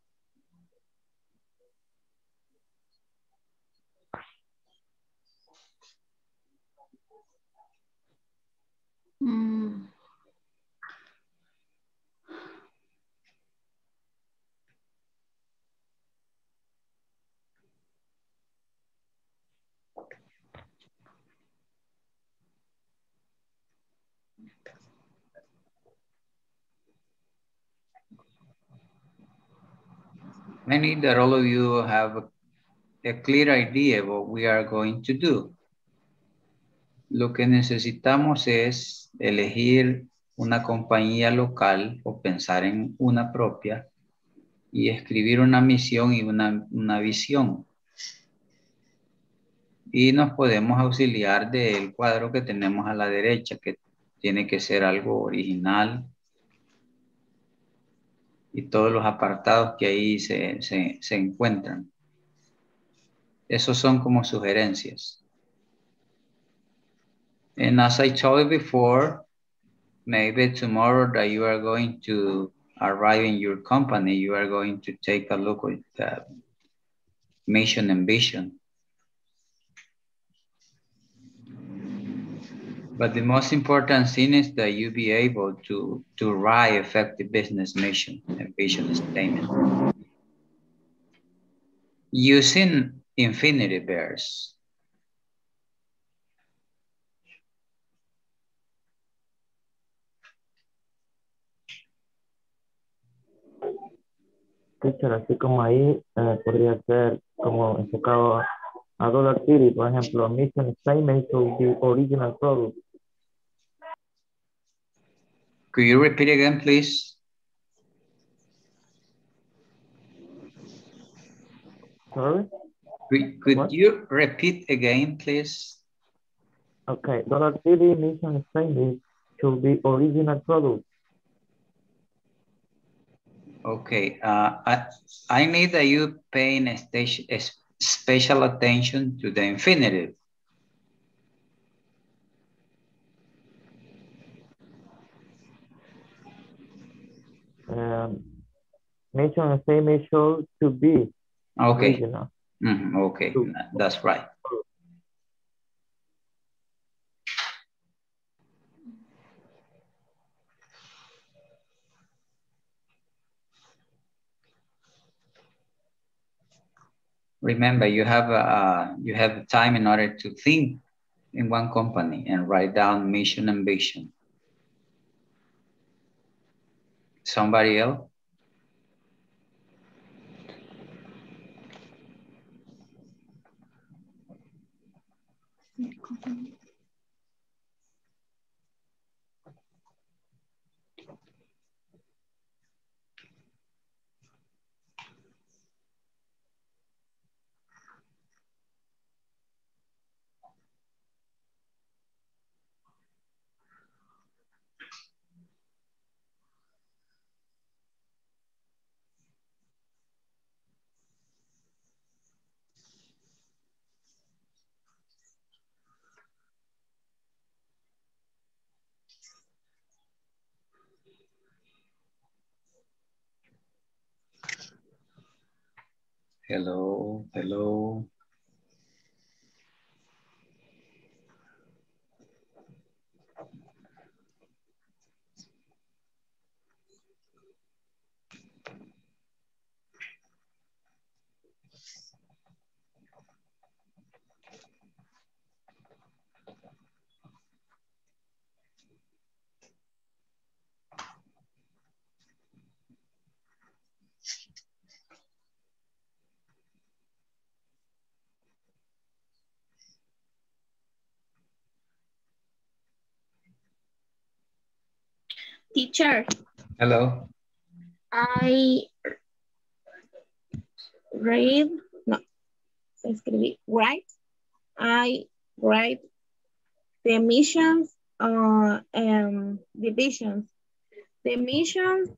I need that all of you have a, a clear idea what we are going to do. Lo que necesitamos es elegir una compañía local o pensar en una propia y escribir una misión y una, una visión. Y nos podemos auxiliar del cuadro que tenemos a la derecha, que tiene que ser algo original. Y todos los apartados que ahí se, se, se encuentran. Esos son como sugerencias. And as I told you before, maybe tomorrow that you are going to arrive in your company, you are going to take a look at the mission and vision. But the most important thing is that you be able to, to write effective business mission and vision statement. Using infinity verbs. Así como ahí podría ser como enfocado a Dollar City, por ejemplo, mission statement to the original product. Could you repeat again, please? Sorry? Could, could you repeat again, please? Okay, Dollar City mission statement to the original product. Okay, uh, I, I need that you paying a station, a special attention to the infinitive. Um, mention the same issue to be. Okay. Original. Mm-hmm. Okay, to, that's right. Remember, you have a, you have time in order to think in one company and write down mission and vision. Somebody else? Hello, hello. Teacher. Hello. I read, no, it's going to be right. I write the missions uh, and the visions. The missions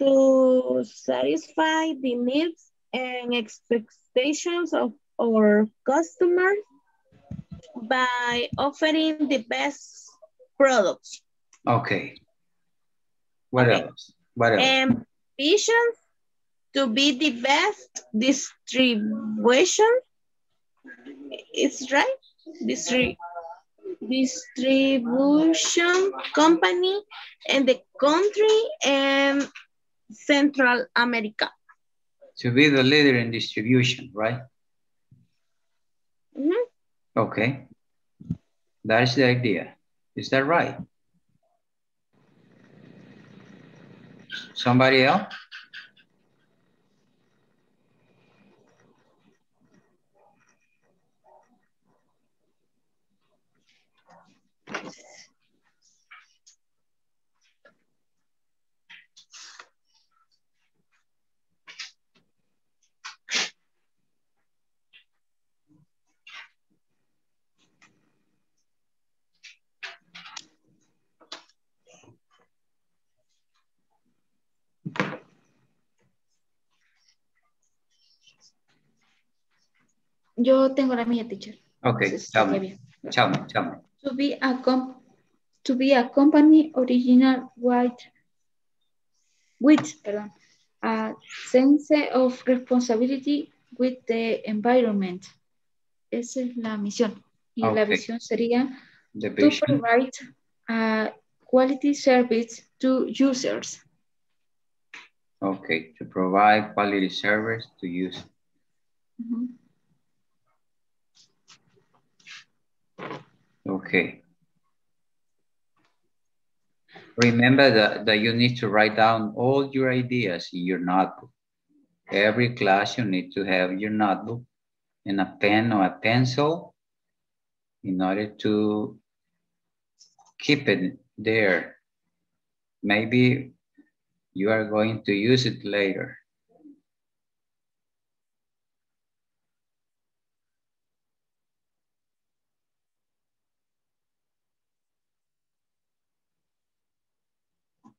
to satisfy the needs and expectations of our customers by offering the best products. Okay. What okay. else? What else? Um, vision to be the best distribution. It's right. Distri distribution company in the country and Central America. To be the leader in distribution, right? Mm-hmm. Okay. That's the idea. Is that right? Somebody else? Yo tengo la mía, teacher. Ok, entonces, chao. Chao, chao. To be a comp to be a company original white with perdón, a sense of responsibility with the environment. Esa es la misión. Y okay. La visión sería the to provide a quality service to users. Okay, to provide quality service to users. Mm-hmm. Okay. Remember that, that you need to write down all your ideas in your notebook. Every class you need to have your notebook and a pen or a pencil in order to keep it there. Maybe you are going to use it later.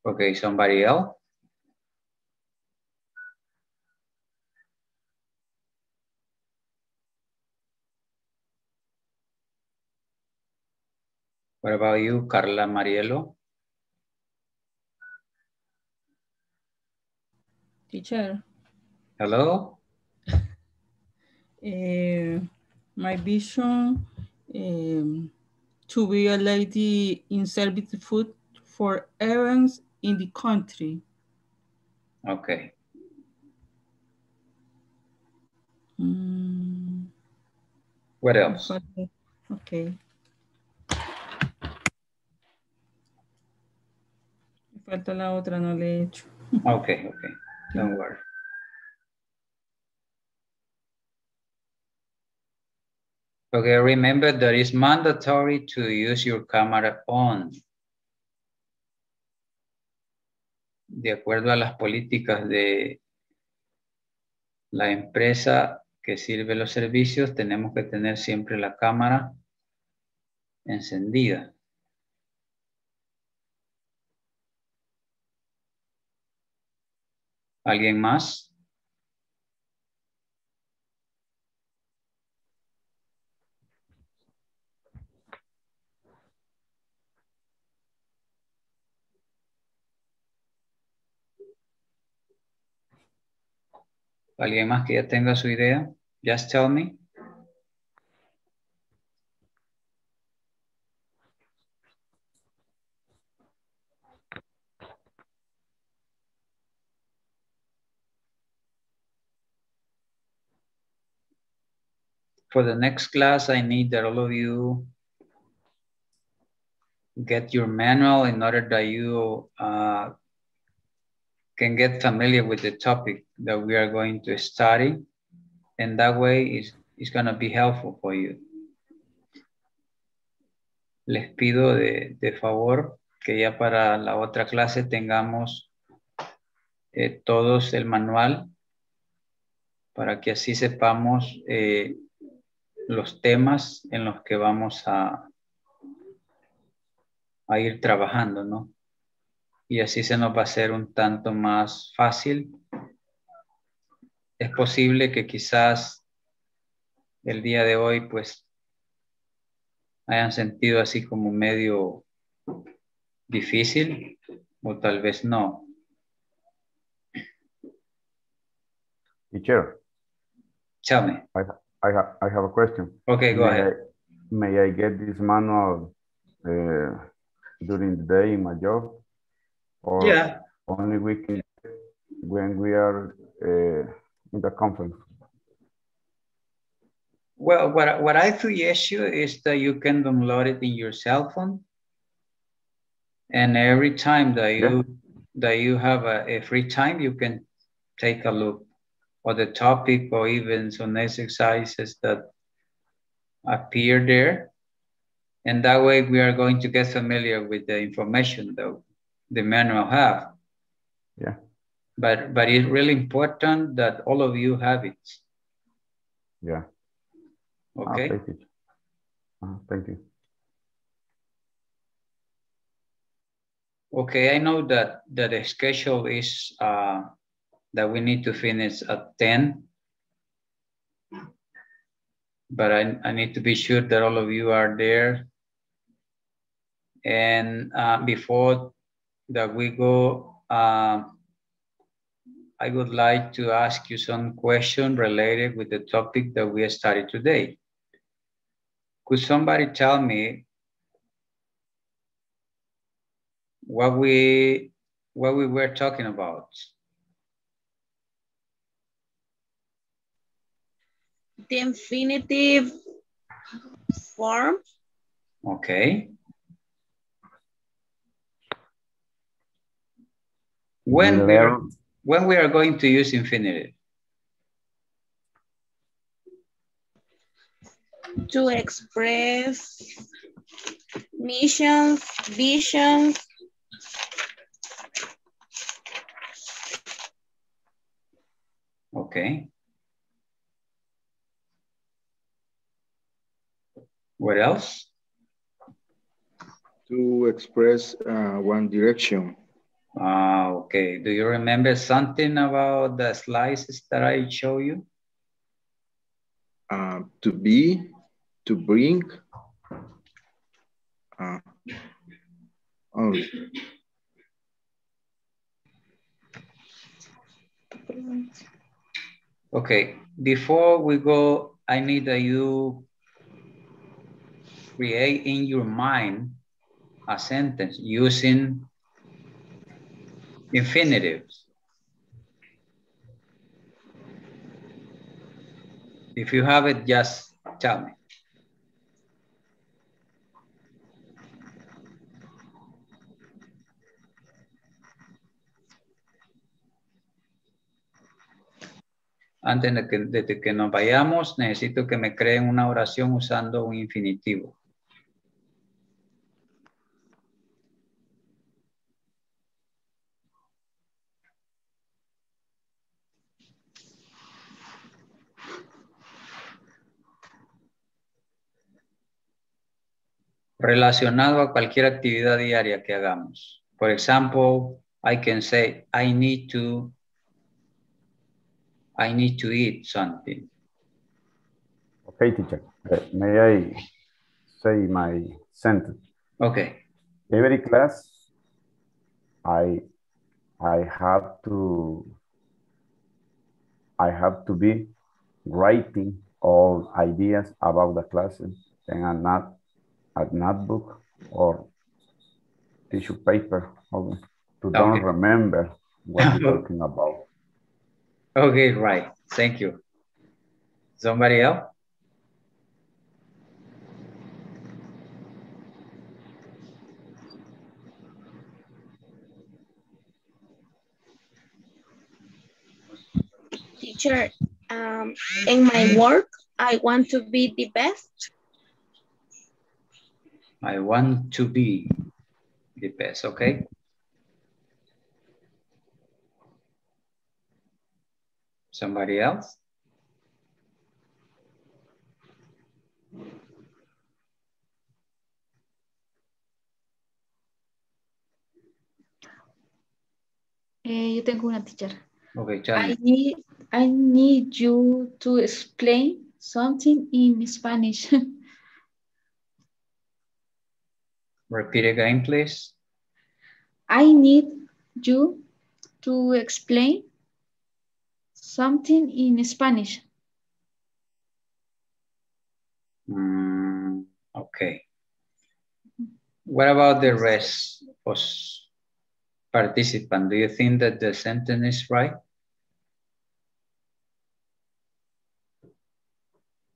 Okay, somebody else? What about you, Carla Mariello? Teacher. Hello? Uh, my vision um, to be a lady in service food for errands in the country. Okay. Mm. What else? Okay. Me falta la otra, no le he hecho. Okay, okay. Don't worry. Okay, remember that it's mandatory to use your camera on. De acuerdo a las políticas de la empresa que sirve los servicios, tenemos que tener siempre la cámara encendida. ¿Alguien más? ¿Alguien más que ya tenga su idea? Just tell me. For the next class, I need that all of you get your manual in order that you uh, can get familiar with the topic that we are going to study, and that way it's, it's gonna be helpful for you. Les pido de, de favor que ya para la otra clase tengamos eh, todos el manual para que así sepamos eh, los temas en los que vamos a, a ir trabajando, ¿no? Y así se nos va a hacer un tanto más fácil. Es posible que quizás el día de hoy pues hayan sentido así como medio difícil o tal vez no. Teacher. Tell me. I, I, ha, I have a question. Okay, go may ahead. I, may I get this manual uh, during the day in my job? Or yeah. Only weekend when we are uh, in the conference. Well, what, what I suggest you is that you can download it in your cell phone. And every time that you, yeah. that you have a, a free time, you can take a look at the topic or even some exercises that appear there. And that way we are going to get familiar with the information though. The manual have. Yeah. But but it's really important that all of you have it. Yeah. Okay. I'll take it. Uh, thank you. Okay, I know that, that the schedule is uh, that we need to finish at ten. but I, I need to be sure that all of you are there. And uh, before that we go, uh, I would like to ask you some question related with the topic that we studied today. Could somebody tell me what we, what we were talking about? The infinitive form. Okay. When we are, when we are going to use infinitive? To express missions, visions. Okay. What else? To express uh, one direction. Ah, okay. Do you remember something about the slices that I show you? Uh, to be, to bring. Uh, oh. Okay. Before we go, I need that you create in your mind a sentence using infinitives. If you have it, just tell me. Antes de que, de que nos vayamos, necesito que me creen una oración usando un infinitivo. Relacionado a cualquier actividad diaria que hagamos. For example, I can say, I need to, I need to eat something. Okay, teacher. Uh, may I say my sentence? Okay. Every class, I, I have to, I have to be writing all ideas about the classes, and I'm not a notebook or tissue paper to okay. Don't remember what you're talking about. Okay, right. Thank you. Somebody else? Teacher, um, in my work, I want to be the best. I want to be the best, okay? Somebody else? Eh, yo tengo una teacher. Okay, I need, I need you to explain something in Spanish. Repeat again, please. I need you to explain something in Spanish. Mm, okay. What about the rest of participants? Do you think that the sentence is right?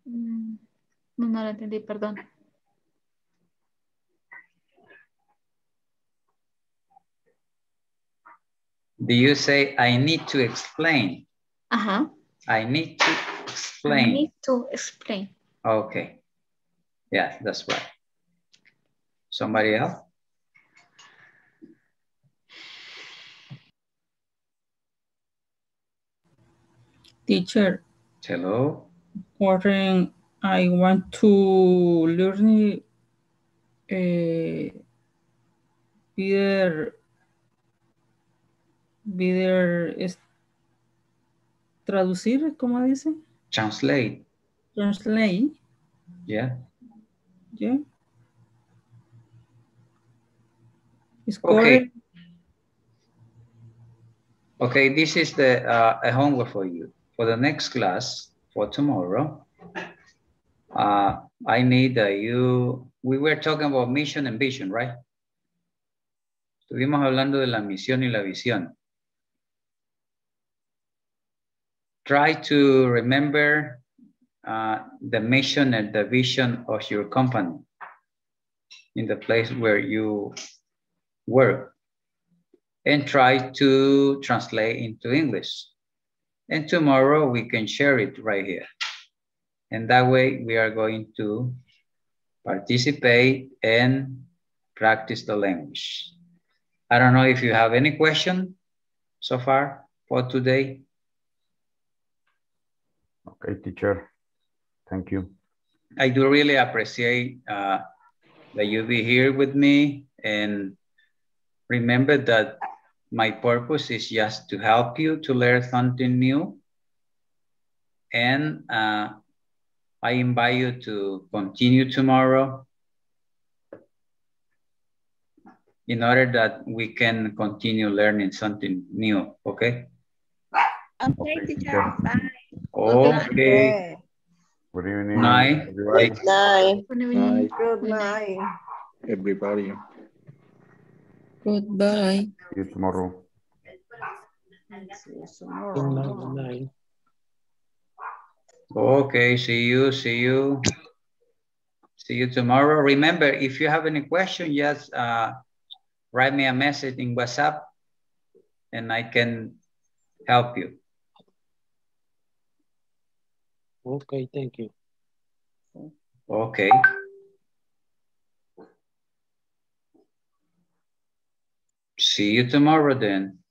Mm, no, no lo entendí, perdón. Do you say, I need to explain? Uh-huh. I need to explain. I need to explain. Okay. Yeah, that's right. Somebody else? Teacher. Hello. Warren, I want to learn uh, better. Vider es traducir, ¿cómo dice? Translate. Translate. Yeah. Yeah. It's okay. Correct. Okay, this is the uh, a homework for you. For the next class, for tomorrow, uh, I need uh, you, we were talking about mission and vision, right? Estuvimos hablando de la misión y la visión. Try to remember uh, the mission and the vision of your company in the place where you work, and try to translate into English. And tomorrow we can share it right here. And that way we are going to participate and practice the language. I don't know if you have any question so far for today. Okay, teacher, thank you. I do really appreciate uh, that you be here with me, and remember that my purpose is just to help you to learn something new. And uh, I invite you to continue tomorrow in order that we can continue learning something new, okay? Okay, teacher, bye. Okay. Good evening. Night. Good night. Good evening. Good night. Everybody. Goodbye. See you tomorrow. See you tomorrow. Good night, good night. Okay, see you, see you. See you tomorrow. Remember, if you have any question, just uh, write me a message in WhatsApp and I can help you. Okay, thank you. Okay. See you tomorrow then.